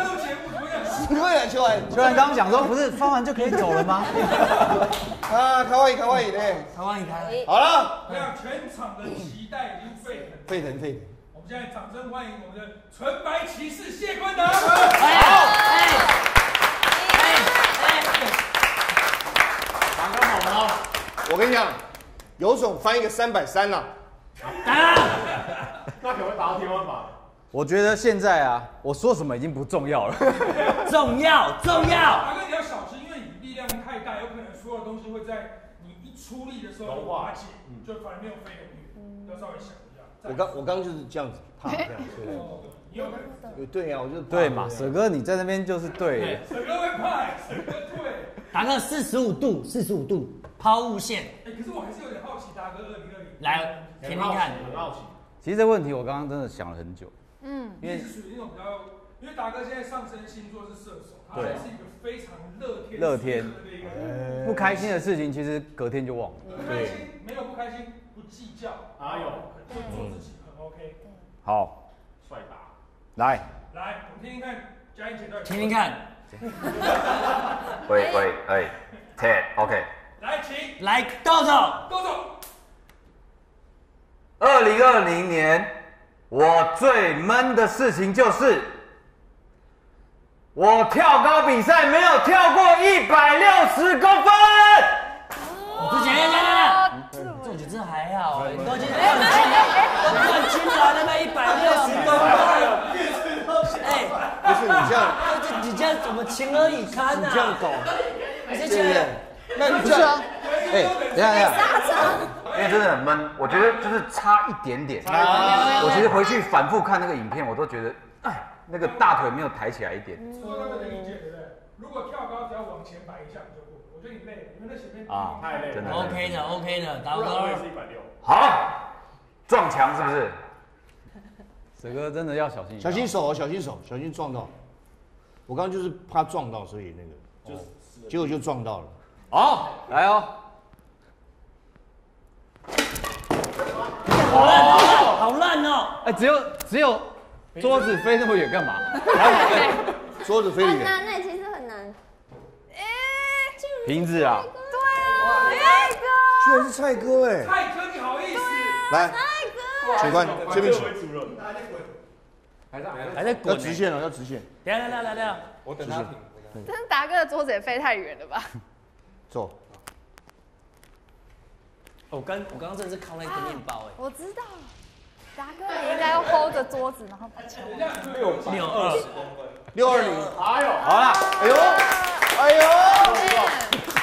录节目，怎么讲？对啊，秋寒刚刚讲说，不是翻完就可以走了吗？啊，卡哇伊嘞，卡哇伊。好了，我想全场的期待已经沸腾。我们现在掌声欢迎我们的纯白骑士谢坤达。刚刚好了，我跟你讲。有种翻一个330啦！那可能会打到天花板。我觉得现在啊，我说什么已经不重要了。重要！大哥你要小心，因为你力量太大，有可能所有东西会在你一出力的时候瓦解，就反而没有飞回去。要稍微想一下。我刚就是这样子，怕这样。对呀，我就对嘛。舍哥你在那边就是对。舍哥会怕，舍哥对。达哥45度，抛物线。哎，可是我还是有点好奇，达哥2020来听听看，很好奇。其实这问题我刚刚真的想了很久，因为属于那种比较，因为达哥现在上升星座是射手，他是一个非常乐天的一个人。不开心的事情其实隔天就忘了。对，没有不开心，不计较，啊有，做自己很 OK。好，帅达，来，我们听听看，嘉音姐对，听听看。喂，Ted，OK， 来，请来豆豆。2020年，我最闷的事情就是，我跳高比赛没有跳过160公分。我之前来，这我觉得真还好，你都已经冠军了，那么160公分。哎，不是你这样怎么情何以堪啊？你这样搞，对不对？那你这样，哎，等一下，因为真的很闷，我觉得就是差一点点。我其实回去反复看那个影片，我都觉得，哎，那个大腿没有抬起来一点。说那个理解对不对？如果跳高只要往前摆一下就过，我觉得你累了，因为那前面啊太累了。OK 的，打不到160。好，撞墙是不是？这个真的要小心，小心手，小心撞到。我刚刚就是怕撞到，所以那个，结果就撞到了。好，来哦。好烂哦！哎，只有桌子飞那么远干嘛？桌子飞远。很难，其实很难。哎，瓶子啊。对啊，蔡哥。居然是蔡哥哎！蔡哥，你好意思？来。警官，这边请。还在滚，要直线。等下，我等他停。但是达哥的桌子也飞太远了吧？走。我刚刚真的是靠那个面包哎。我知道，达哥你应该要 hold 着桌子，然后把球。620公分。620。哎呦，好了，哎呦，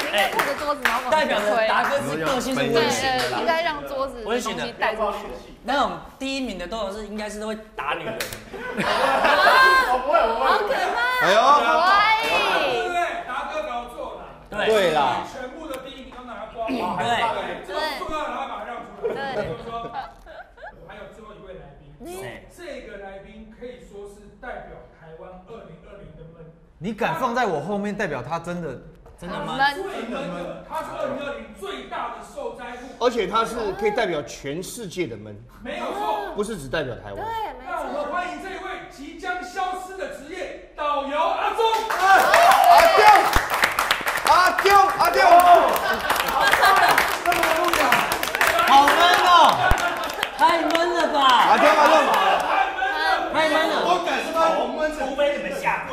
应该顾着桌子，然后代表着达哥是个性是温驯的啦，应该让桌子温驯的带过去。那种第一名的都是应该是会打女人。我不会，我不会。好可怕！哎呦，不会。对，达哥搞错了。对啦。全部的第一名都拿光了，对，这重要的老板让出来。对，就是说，还有最后一位来宾，这个来宾可以说是代表台湾2020的闷。你敢放在我后面，代表他真的。 真的吗？真的闷，他是2020最大的受灾户，而且他是可以代表全世界的闷，没有错，不是只代表台湾。对，没错。那我们欢迎这一位即将消失的职业导游阿忠，阿丢，这么重要，好闷哦，太闷了吧，阿忠，太闷了，我感受到红温，除非你们下跪。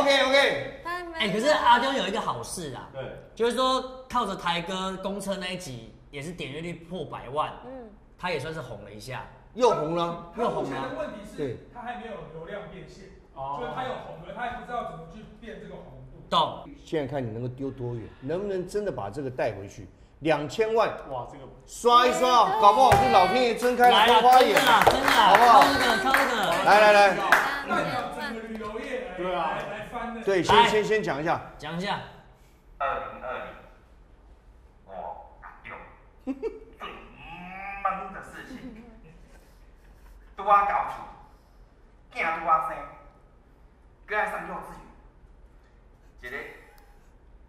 OK。 哎、欸，可是阿丢有一个好事啊，对，就是说靠着台哥公车那一集也是点阅率破100万，嗯，他也算是红了一下，又红了，又红了。问题是，他还没有流量变现，哦，所以他有红了，他还不知道怎么去变这个红度。懂。现在看你能够丢多远，能不能真的把这个带回去？2000万，哇，这个刷一刷，搞不好是老天爷睁开了桃花眼，真的，好不好？靠这个，来，那整个旅游业，对啊。 对，先讲一下，讲一下。2020，我有最忙的事情，都要搞起，囝都要生，搁爱上幼稚园，一个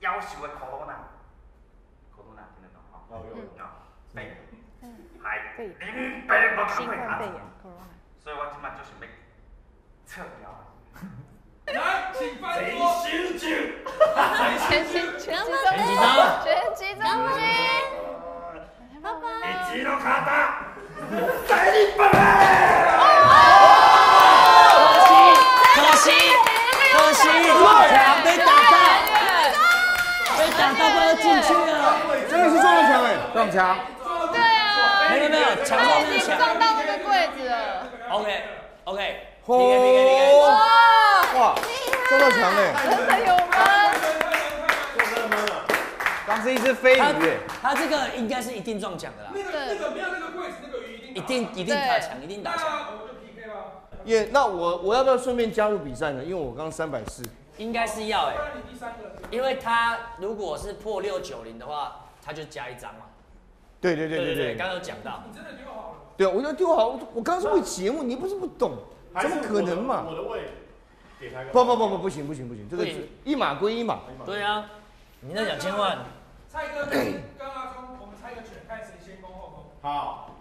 夭寿的苦恼听得懂吗？肺炎，还林北不新冠肺炎，所以我今晚就是要撤掉。 来，请翻桌。全集中，拜拜。一の方，再立拜拜。可惜，撞墙被打到，不要进去了。真的是撞到墙哎，撞墙。对啊。没有，墙到那墙。撞到那个柜子了。OK。 哇！撞到墙哎！真的有吗？刚是一只飞鱼，他这个应该是一定撞墙的啦。那个没有那个柜子，那个鱼一定打墙，一定打墙。那我就 PK 了。耶，那我要不要顺便加入比赛呢？因为我刚340，应该是要哎。因为他如果是破690的话，他就加1张嘛。对，刚刚有讲到。你真的丢好了？对，我就丢好。我刚是为节目，你不是不懂。 怎么可能嘛！我的位给他个不，不行，这个一码归一码。对啊，你那2000万。蔡哥，刚刚从我们猜个拳，看谁先攻后攻。好，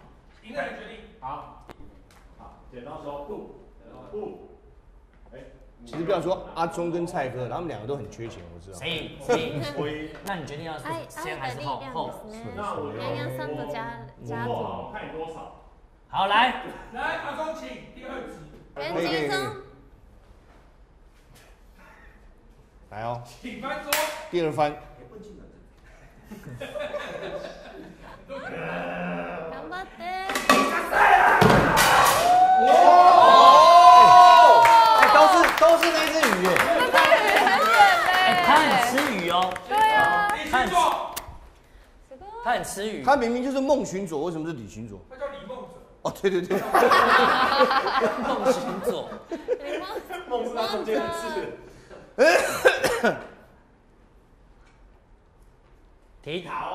赢的人决定。好，剪刀石头布，哎，其实不要说阿忠跟蔡哥，他们两个都很缺钱，我知道。谁？那你决定要先还是后？那我刚刚3个加总，看你多少。好，来，阿忠，请第2集。 袁金生，来哦！请翻桌。第2番。干巴爹！哇！哎，都是那只鱼耶。那只鱼很远嘞。他很吃鱼哦。对啊。他做。他很吃鱼。他明明就是孟寻佐，为什么是李寻佐？ 哦，对，梦行走，梦是他中间的字。提塔哦，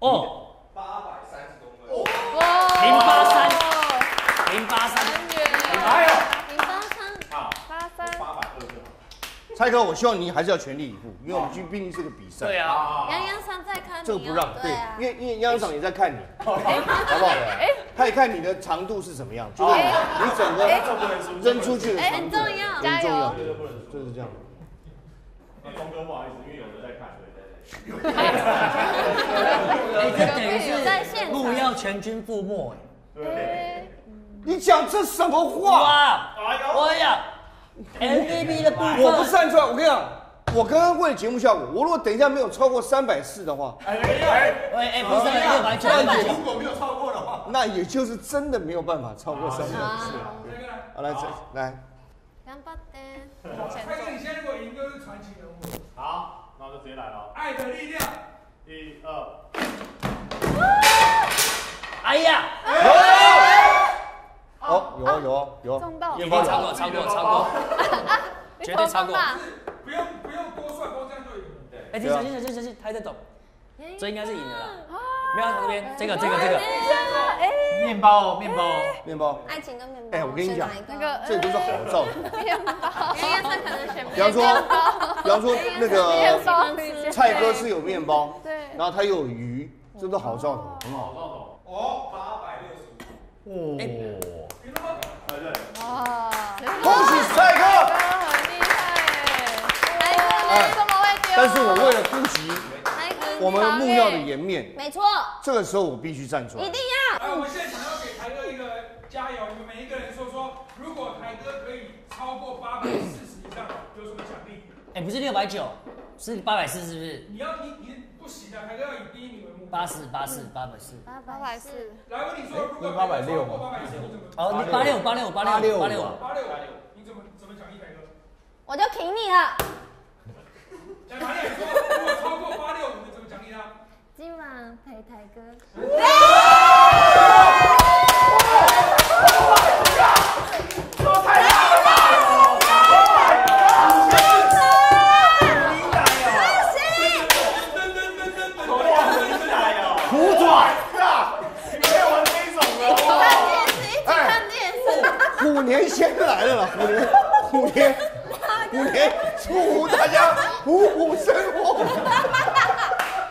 哦，830公分，哇，083，哎呀，083，83，820。蔡哥，我希望你还是要全力以赴，因为我们毕竟是个比赛。对啊，洋洋上在看你，这个不让，对，因为洋洋上也在看你，好不好？哎。 他也看你的长度是什么样，就是你整个扔出去的长度，很重要，加油，就是这样。那忠哥不好意思，因为有人在看，对。这等于是路要全军覆没，对。你讲这什么话？我呀 ，MVP 的部分我不站出来，我跟你讲，我刚刚为了节目效果，我如果等一下没有超过340的话，哎，不是，完全不是，如果没有超过的话。 那也就是真的没有办法超过300次了。好，来。干巴爹！蔡哥，你现在如果赢就是传奇人物。好，那就这样。接来了。爱的力量，1、2。哎呀！有！中到，一定超过，绝对超过。不用多算，光这样就赢。对。哎，小心，他还在抖。这应该是赢的了。没有，这边这个。面包。爱情跟面包。哎，我跟你讲，这都是好兆头。面包。应该是可能选。比方说那个蔡哥是有面包，对，然后他有鱼，这都好兆头，很好兆头。哦，865。哦。你那么对对。哇！恭喜蔡哥！很厉害。哎，怎么会丢？但是我为了顾及。 我们的木曜的颜面，没错。这个时候我必须站出来，一定要。来，我们现在想要给台哥一个加油，你们每一个人说，如果台哥可以超过840以上，有什么奖励？哎，不是690，是840，是不是？你不行啊，台哥要以第一名为目标。八百四。来，我跟你说，如果860嘛，哦，86，你怎么奖励台哥？我就挺你了。讲哪里？如果超过865。 今晚陪台哥。虎年祝福大家虎虎生风。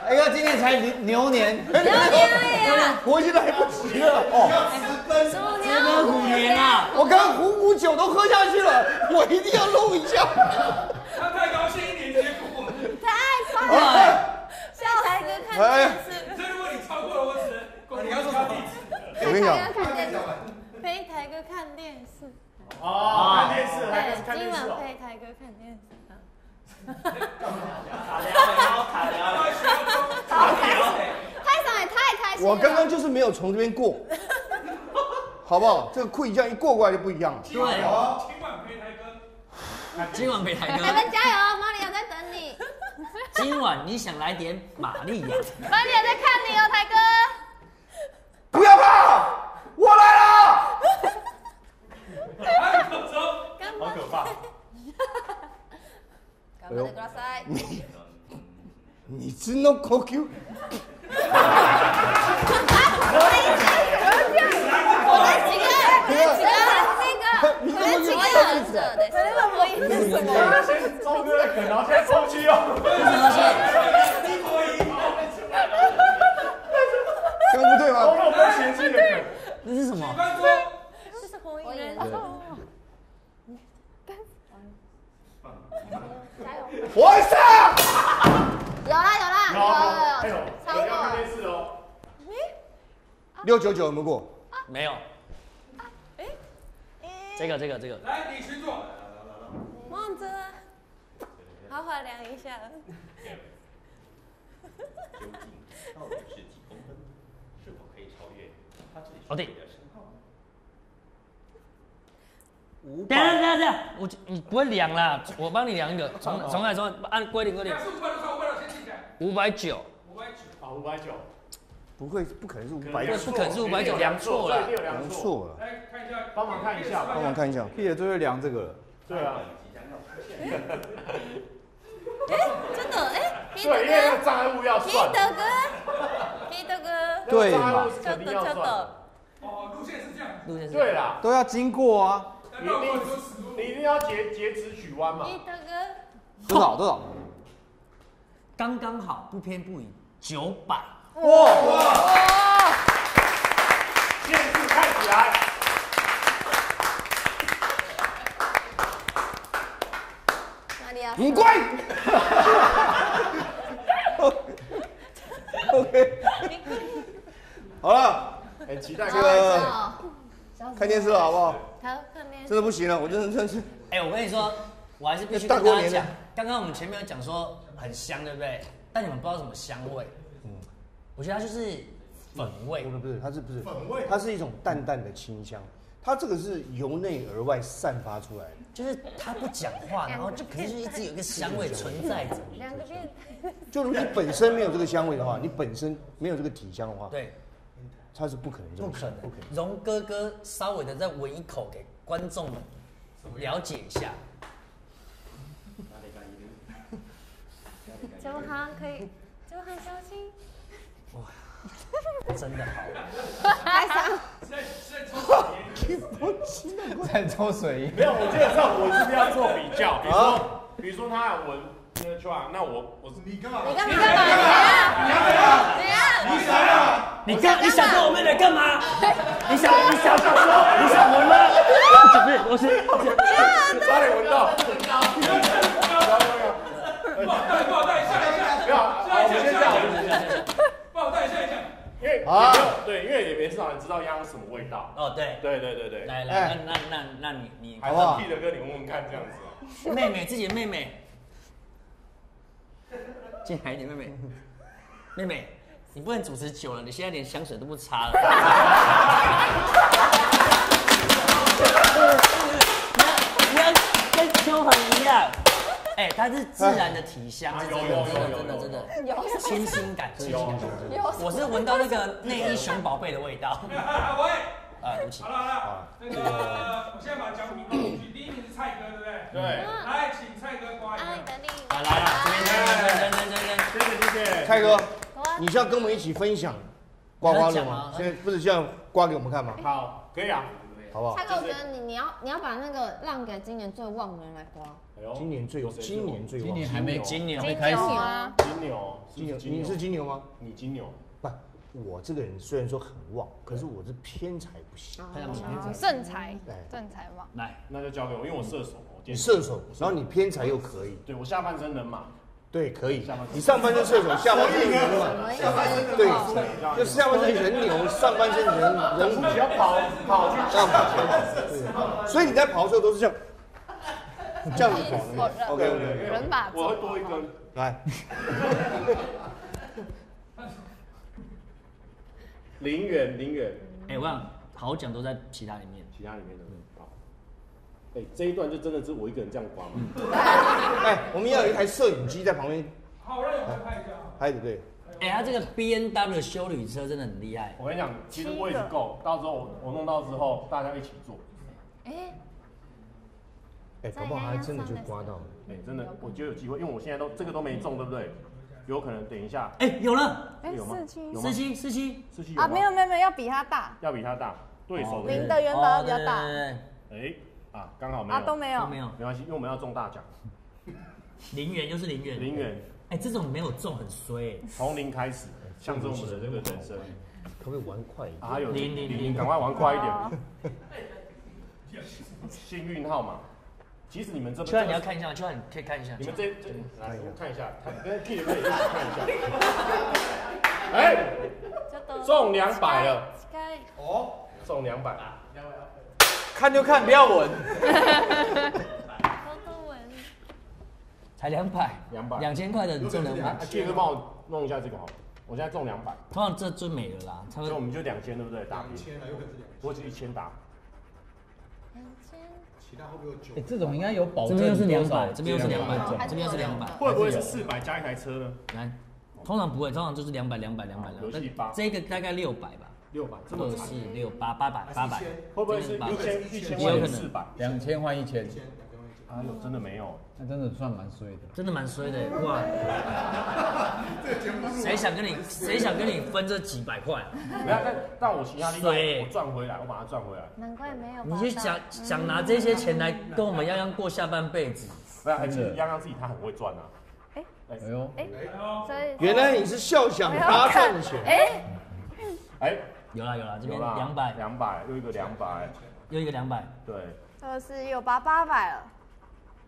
哎呀，今年才牛年，我现在还不急了哦，10分虎年啊！我刚559都喝下去了，我一定要录一下。他太高兴一点，结果太棒了！笑台哥看电视，所以如果你超过了我只，你要说什么？我跟你讲，陪台哥看电视。哦，看电视，今晚陪台哥看电视。 我刚刚就是没有从这边过，好不好？这个酷一这样一过过来就不一样了。对，今晚陪台哥，台哥加油，玛利亚在等你。今晚你想来点玛利亚？玛利亚在看你哦，台哥。不要怕，我来了。好可怕。 你真的高級？ 我是有啦，超过了这次哦。699有没有过？没有。这个。来，李群主。忘记了，好好量一下。究竟到底是几公分？是否可以超越他自己的身高？等下，你不会量啦，我帮你量一个，从来按规定。590，不可能是590，不可能是590，量错了。来看一下，帮忙看一下 ，Peter 最会量这个。对啊。哎，真的哎 ，Peter 哥，障碍物要算。Peter 哥，对嘛？真的。哦，路线是这样。对啦，都要经过啊。 你一定要截止取弯嘛！多少？刚刚好，不偏不倚，900。哇！限制看起来。哪里啊？你乖。OK。好了，很期待这个看电视了，好不好？ 真的不行了，我真是。哎、欸，我跟你说，我还是必须跟大家讲。刚刚我们前面有讲说很香，对不对？但你们不知道什么香味。嗯，我觉得它就是粉味。不是，它是不是粉味？它是一种淡淡的清香，它这个是由内而外散发出来的，就是它不讲话，然后就可是一直有一个香味存在着。两个变态，就如果你本身没有这个香味的话，你本身没有这个体香的话，对，它是不可能，不可能。荣哥哥稍微的再闻一口给观众们了解一下。周航可以，周航小心。哇。 真的好，开嗓。在抽水音。没有，我觉得这我是要做比较，比如说他闻那句话，那我你干嘛？你想跟我妹来干嘛？你想想说，你想闻吗？准备，我先。差点闻到。不要，我们先这样。 因为对，因为也没市场人知道鸭什么味道哦，对。来，那你还是 Peter 哥，你闻闻看这样子。妹妹，自己的妹妹，进来一点，妹妹，你不能主持久了，你现在连香水都不擦了。你要跟秋恒一样，哎，它是自然的体香，真的。清新感，我是闻到那个内衣熊宝贝的味道。喂，啊，对不起。好了，那个我现在把奖品放进去，第一名是蔡哥，对不对？对。来，请蔡哥刮一下。来，谢谢。蔡哥，你是要跟我们一起分享刮刮乐吗？现在不是这样刮给我们看吗？好，可以啊。 好不好？蔡哥，我觉得你要把那个让给今年最旺的人来刮。今年最旺，今年还没开始啊！你是金牛吗？你金牛不？我这个人虽然说很旺，可是我是偏财不行，正财，正财旺。来，那就交给我，因为我射手，你射手，然后你偏财又可以。对我下半身人马。 对，可以。你上半身射手，下半身人马。下半身对，就是下半身人牛，上半身人虎。你要跑去上半身。所以你在跑的时候都是这样子跑的。OK， 人马。我会多一根。来。林远。哎，我想好讲都在其他里面的。 哎，这一段就真的是我一个人这样刮吗？哎，我们要有一台摄影机在旁边。好，让你们拍一下。拍的对。哎，他这个 BMW 修旅车真的很厉害。我跟你讲，其实位置够，到时候我弄到之后，大家一起做。哎，搞不好还真的就刮到了。哎，真的，我觉得有机会，因为我现在都这个都没中，对不对？有可能等一下。哎，有了。哎，四七。啊，没有，要比他大，对手的。零的原本要比较大。哎。 啊，刚好没有啊，都没有，没关系，因为我们要中大奖。零元，哎，这种没有中很衰，从零开始，象征我们的这个人生。可不可以玩快一点？啊，有零，赶快玩快一点。幸运号码，其实你们这边，秋汉你要看一下吗？秋汉可以看一下，你们这来，我看一下，跟 Peter 可以一起看一下。哎，中200了，哦，中200。 看就看，不要闻。多闻。才200，2000块的你中200。Peter 哥帮我弄一下这个好了，我现在中200。通常这最美了啦，所以我们就2000，对不对？打1000了，又可是2000。我只1000打。2000。其他会不会有900？哎，这种应该有保证。这边是200，这边是200。会不会是400加一台车呢？来，通常不会，通常就是200。这个大概600吧。 600，这么惨，800，会不会是1000？也有可能400，2000换1000，哎呦，真的没有，那真的算蛮衰的，哇！谁想跟你分这几百块？不要，但我其他地方我赚回来，我把它赚回来。难怪没有。你就想拿这些钱来跟我们泱泱过下半辈子？不要，其实泱泱自己他很会赚啊。哎呦，原来你是笑想他赚的钱。哎，哎。 有啦，这边200，又一个200，对，468，800了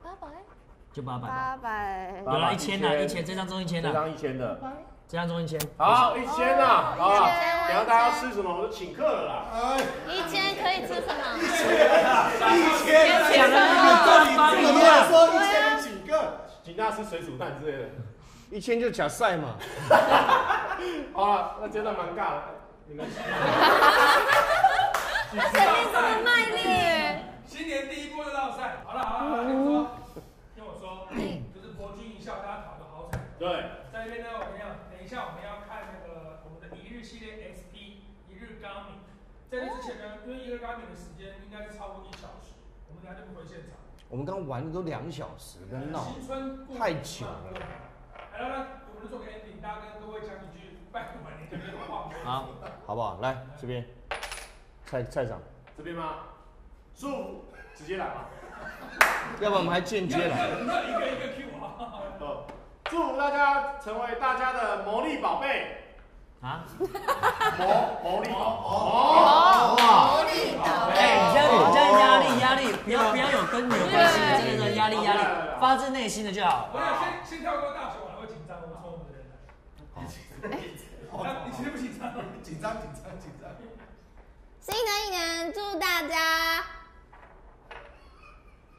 ，800，就800，有啦，1000，这张中1000了，这张中1000，好，1000啦，好了，等下大家要吃什么，我就请客了啦，1000可以吃什么？1000，到底说1000请客，请大家吃水煮蛋之类的，1000就假赛嘛，好了，那真的蛮尬的。 你们，他前面这么卖力。新年第一波的绕赛，好了好了，听我说，就是博君一笑，大家讨个好彩。对，在这边呢，我们要等一下，我们要看那个我们的一日系列 XP 一日 Garmin。在这之前呢，因为一日 Garmin 的时间应该是超过1小时，我们等下就不回现场。我们刚玩的都2小时，不要闹，太久了。来来来，我们做个 ending， 大家跟各位讲几句拜晚年的话。好，好不好？来这边。 菜场这边吗？祝福直接来吧，要不然我们还间接来。一个一个 Q 啊！祝福大家成为大家的魔力宝贝啊！魔力宝贝！哎，这样压力，不要有跟你有关系，真的压力，发自内心的就好。我要先跳过大熊，我会紧张，我从我们这边来。你其实不紧张，紧张。 新的一年，祝大家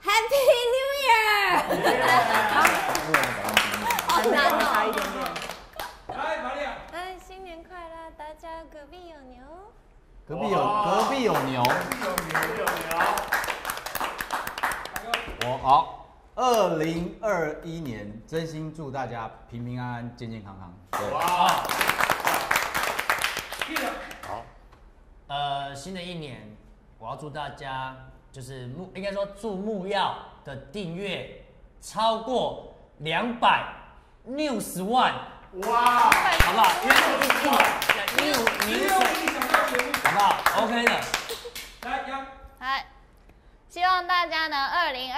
Happy New Year！ 好难哦。来，玛利亚。哎，新年快乐，大家隔壁有牛。隔壁有牛。我好。2021年，真心祝大家平平安安、健健康康。对。哇。 新的一年，我要祝大家就是应该说祝木曜的订阅超过260万，哇，好不好？因为好不好 ？OK 的。来，杨。嗨，希望大家呢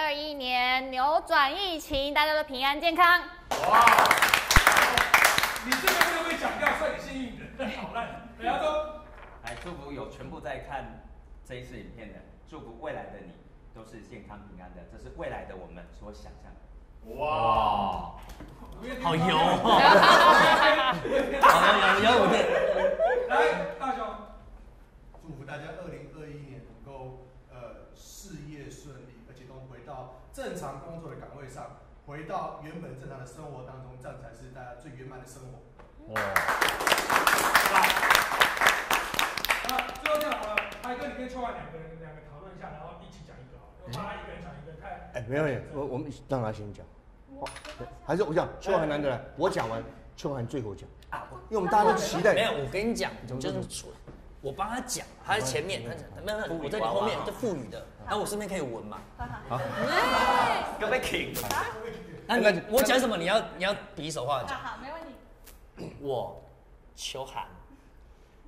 ，2021年扭转疫情，大家都平安健康。哇，你这个会不会讲掉？算你幸运人，好烂，不要说。 来祝福有全部在看这一次影片的，祝福未来的你都是健康平安的，这是未来的我们所想象的。哇，好油哦！好油，有点。来，大雄，祝福大家2021年能够事业顺利，而且都回到正常工作的岗位上，回到原本正常的生活当中，这样才是大家最圆满的生活。哇！ 最后这样好了，海哥，你跟秋万两个讨论一下，然后一起讲一个好了。我怕他一个人讲一个太……哎，没有，我们让他先讲。还是我讲，秋万很难得来，我讲完，秋万最后讲。啊，因为我们大家都期待。没有，我跟你讲，就是我帮他讲，他在前面，他讲没有，我在你后面，这妇女的，那我身边可以闻嘛？好，各位请。那你我讲什么？你要比手画脚。好，没问题。我秋寒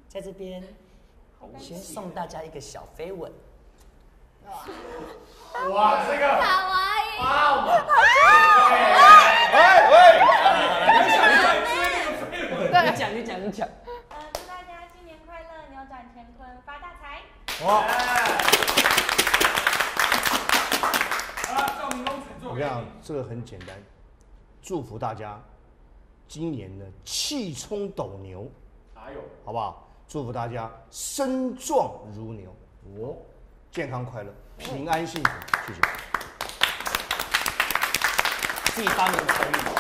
在这边。 我先送大家一个小飞吻。哇，这个！哇，喂！你讲。祝大家新年快乐，扭转乾坤，发大财。哇！我跟你讲，这个很简单，祝福大家今年的气冲斗牛。哎呦，好不好？ 祝福大家身壮如牛，哦，健康快乐，平安幸福，谢谢。自己发明的成语，好不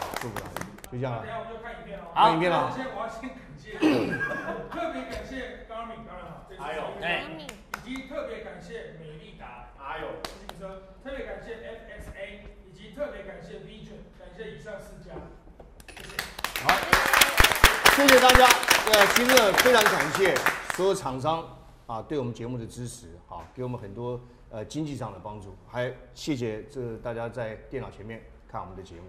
好？祝福大家，就这样了。等下我们就看影片了。看影片了。我要先感谢，特别感谢 Garmin， 当然好，还有Garmin， 以及特别感谢美利达，还有自行车，特别感谢 FSA， 以及特别感谢 Peter， 感谢以上4家，谢谢。好。 谢谢大家，其实呢非常感谢所有厂商啊对我们节目的支持，啊，给我们很多经济上的帮助，还谢谢这大家在电脑前面看我们的节目。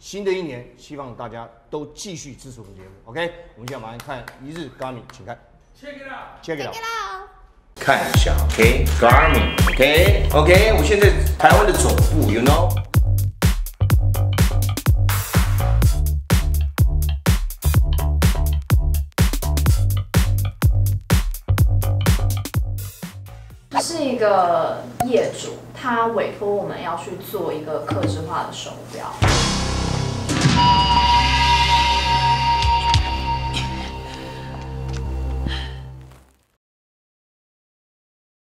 新的一年，希望大家都继续支持我们节目。OK， 我们现在马上看一日 Garmin， 请看 ，check it out， 看一下 ，OK Garmin，OK OK， 我现在台湾的总部 ，you know。 是一个业主，他委托我们要去做一个客制化的手表。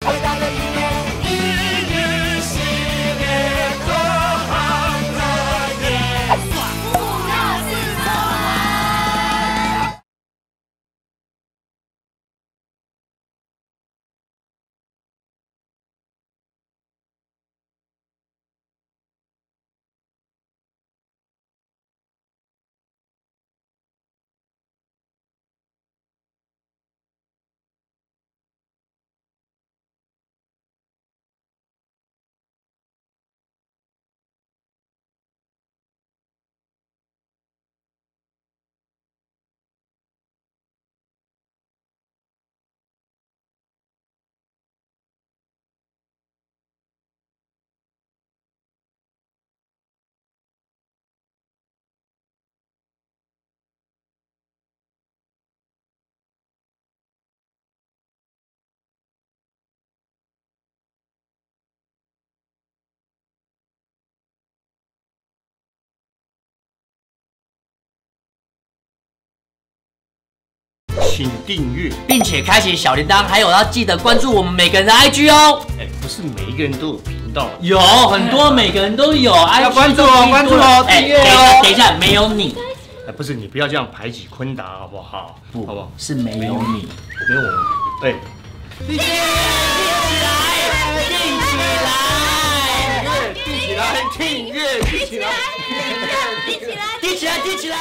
伟大的一年，一日系列多好的夜，不要自责。请订阅，并且开启小铃铛，还有要记得关注我们每个人的 IG 哦。哎，不是每一个人都有频道，有很多每个人都有 IG， 要关注哦，关注哦，订阅哦。等一下，没有你。 哎，不是你不要这样排挤坤达，好不好？不，好不好？是没有你，没有我，对。立起来，立起来，立起来，立起来，立起来，立起来，立起来，立起来。